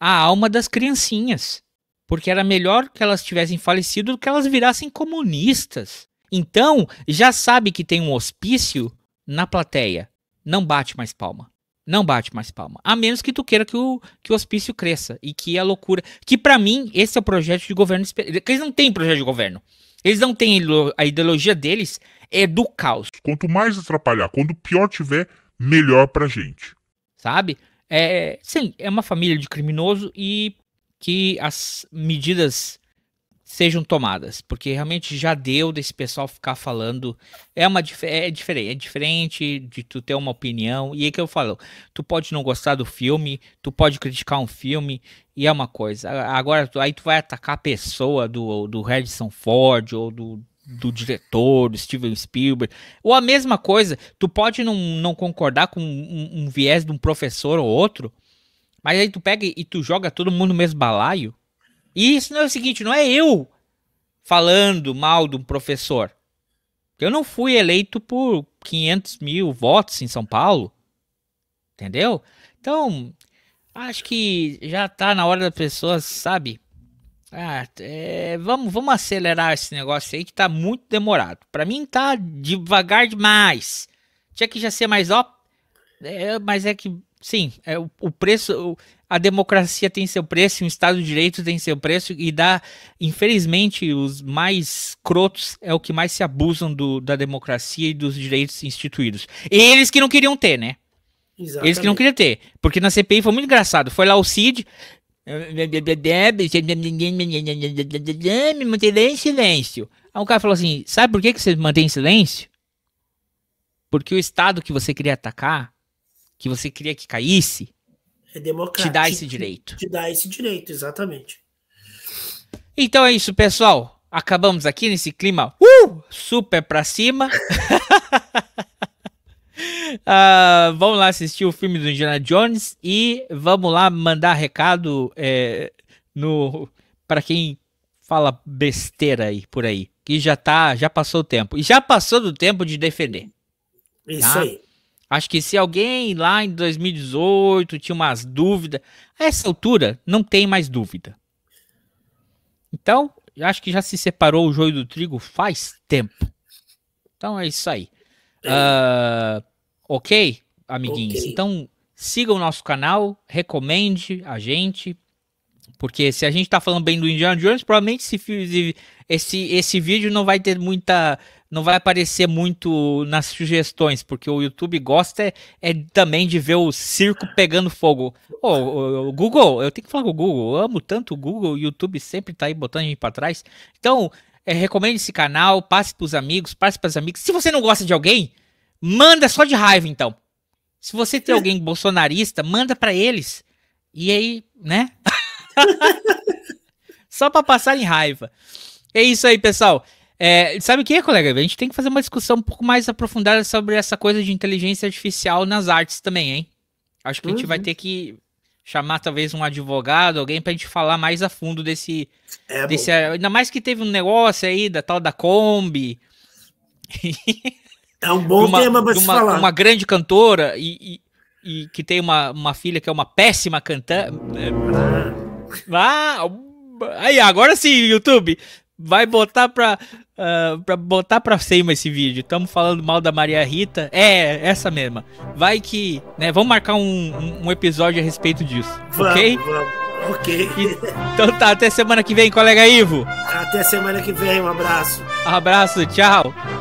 a alma das criancinhas. Porque era melhor que elas tivessem falecido do que elas virassem comunistas. Então, já sabe que tem um hospício na plateia. Não bate mais palma. Não bate mais palma. A menos que tu queira que o, que o hospício cresça. E que a loucura... Que pra mim, esse é o projeto de governo... Eles não têm projeto de governo. Eles não têm... A ideologia deles é do caos. Quanto mais atrapalhar, quanto pior tiver, melhor pra gente. Sabe? É, sim, é uma família de criminoso e que as medidas sejam tomadas. Porque realmente já deu desse pessoal ficar falando. É, uma, é, diferente, é diferente de tu ter uma opinião. E aí que eu falo, tu pode não gostar do filme, tu pode criticar um filme, e é uma coisa. Agora, aí tu vai atacar a pessoa do, do Harrison Ford ou do... do diretor, do Steven Spielberg, ou a mesma coisa, tu pode não, não concordar com um, um viés de um professor ou outro, mas aí tu pega e tu joga todo mundo no mesmo balaio, e isso não é o seguinte, não é eu falando mal de um professor, eu não fui eleito por quinhentos mil votos em São Paulo, entendeu? Então, acho que já tá na hora das pessoas, sabe... Ah, é, vamos, vamos acelerar esse negócio aí que tá muito demorado. Pra mim tá devagar demais. Tinha que já ser mais ó. É, mas é que, sim, é, o, o preço, o, a democracia tem seu preço, o Estado de Direito tem seu preço e dá, infelizmente, os mais crotos é o que mais se abusam do, da democracia e dos direitos instituídos. Eles que não queriam ter, né? Exatamente. Eles que não queriam ter. Porque na C P I foi muito engraçado. Foi lá o Cid... me manterei em silêncio. Aí um cara falou assim, sabe por que que você mantém em silêncio? Porque o estado que você queria atacar, que você queria que caísse, é democrático, te dá esse direito. Te dá esse direito, exatamente. Então é isso, pessoal. Acabamos aqui nesse clima uh, super pra cima. Uh, vamos lá assistir o filme do Indiana Jones e vamos lá mandar recado é, no para quem fala besteira aí por aí que já tá já passou o tempo e já passou do tempo de defender. Isso tá? Aí. Acho que se alguém lá em dois mil e dezoito tinha umas dúvidas, a essa altura não tem mais dúvida. Então acho que já se separou o joio do trigo faz tempo. Então é isso aí. Uh, ok, amiguinhos? Okay. Então, sigam o nosso canal, recomende a gente, porque se a gente tá falando bem do Indiana Jones, provavelmente esse, esse, esse vídeo não vai ter muita... não vai aparecer muito nas sugestões, porque o YouTube gosta é, é também de ver o circo pegando fogo. Ô, oh, o Google, eu tenho que falar com o Google, eu amo tanto o Google, o YouTube sempre tá aí botando a gente pra trás. Então... É, recomende esse canal, passe pros amigos, passe pras amigas. Se você não gosta de alguém, manda só de raiva, então. Se você tem alguém bolsonarista, manda pra eles. E aí, né? Só pra passar em raiva. É isso aí, pessoal. É, sabe o que, colega? A gente tem que fazer uma discussão um pouco mais aprofundada sobre essa coisa de inteligência artificial nas artes também, hein? Acho que uhum. a gente vai ter que... chamar talvez um advogado, alguém pra gente falar mais a fundo desse... É, desse ainda mais que teve um negócio aí da tal da Kombi. É um bom uma, tema pra se uma, falar. Uma grande cantora e, e, e que tem uma, uma filha que é uma péssima cantante. Ah, aí, agora sim, YouTube. Vai botar pra, uh, pra botar pra cima esse vídeo. Estamos falando mal da Maria Rita. É, essa mesma. Vai que... né? Vamos marcar um, um episódio a respeito disso. Vamos, ok? Vamos. Ok. E, então tá, até semana que vem, colega Ivo. Até semana que vem, um abraço. Um abraço, tchau.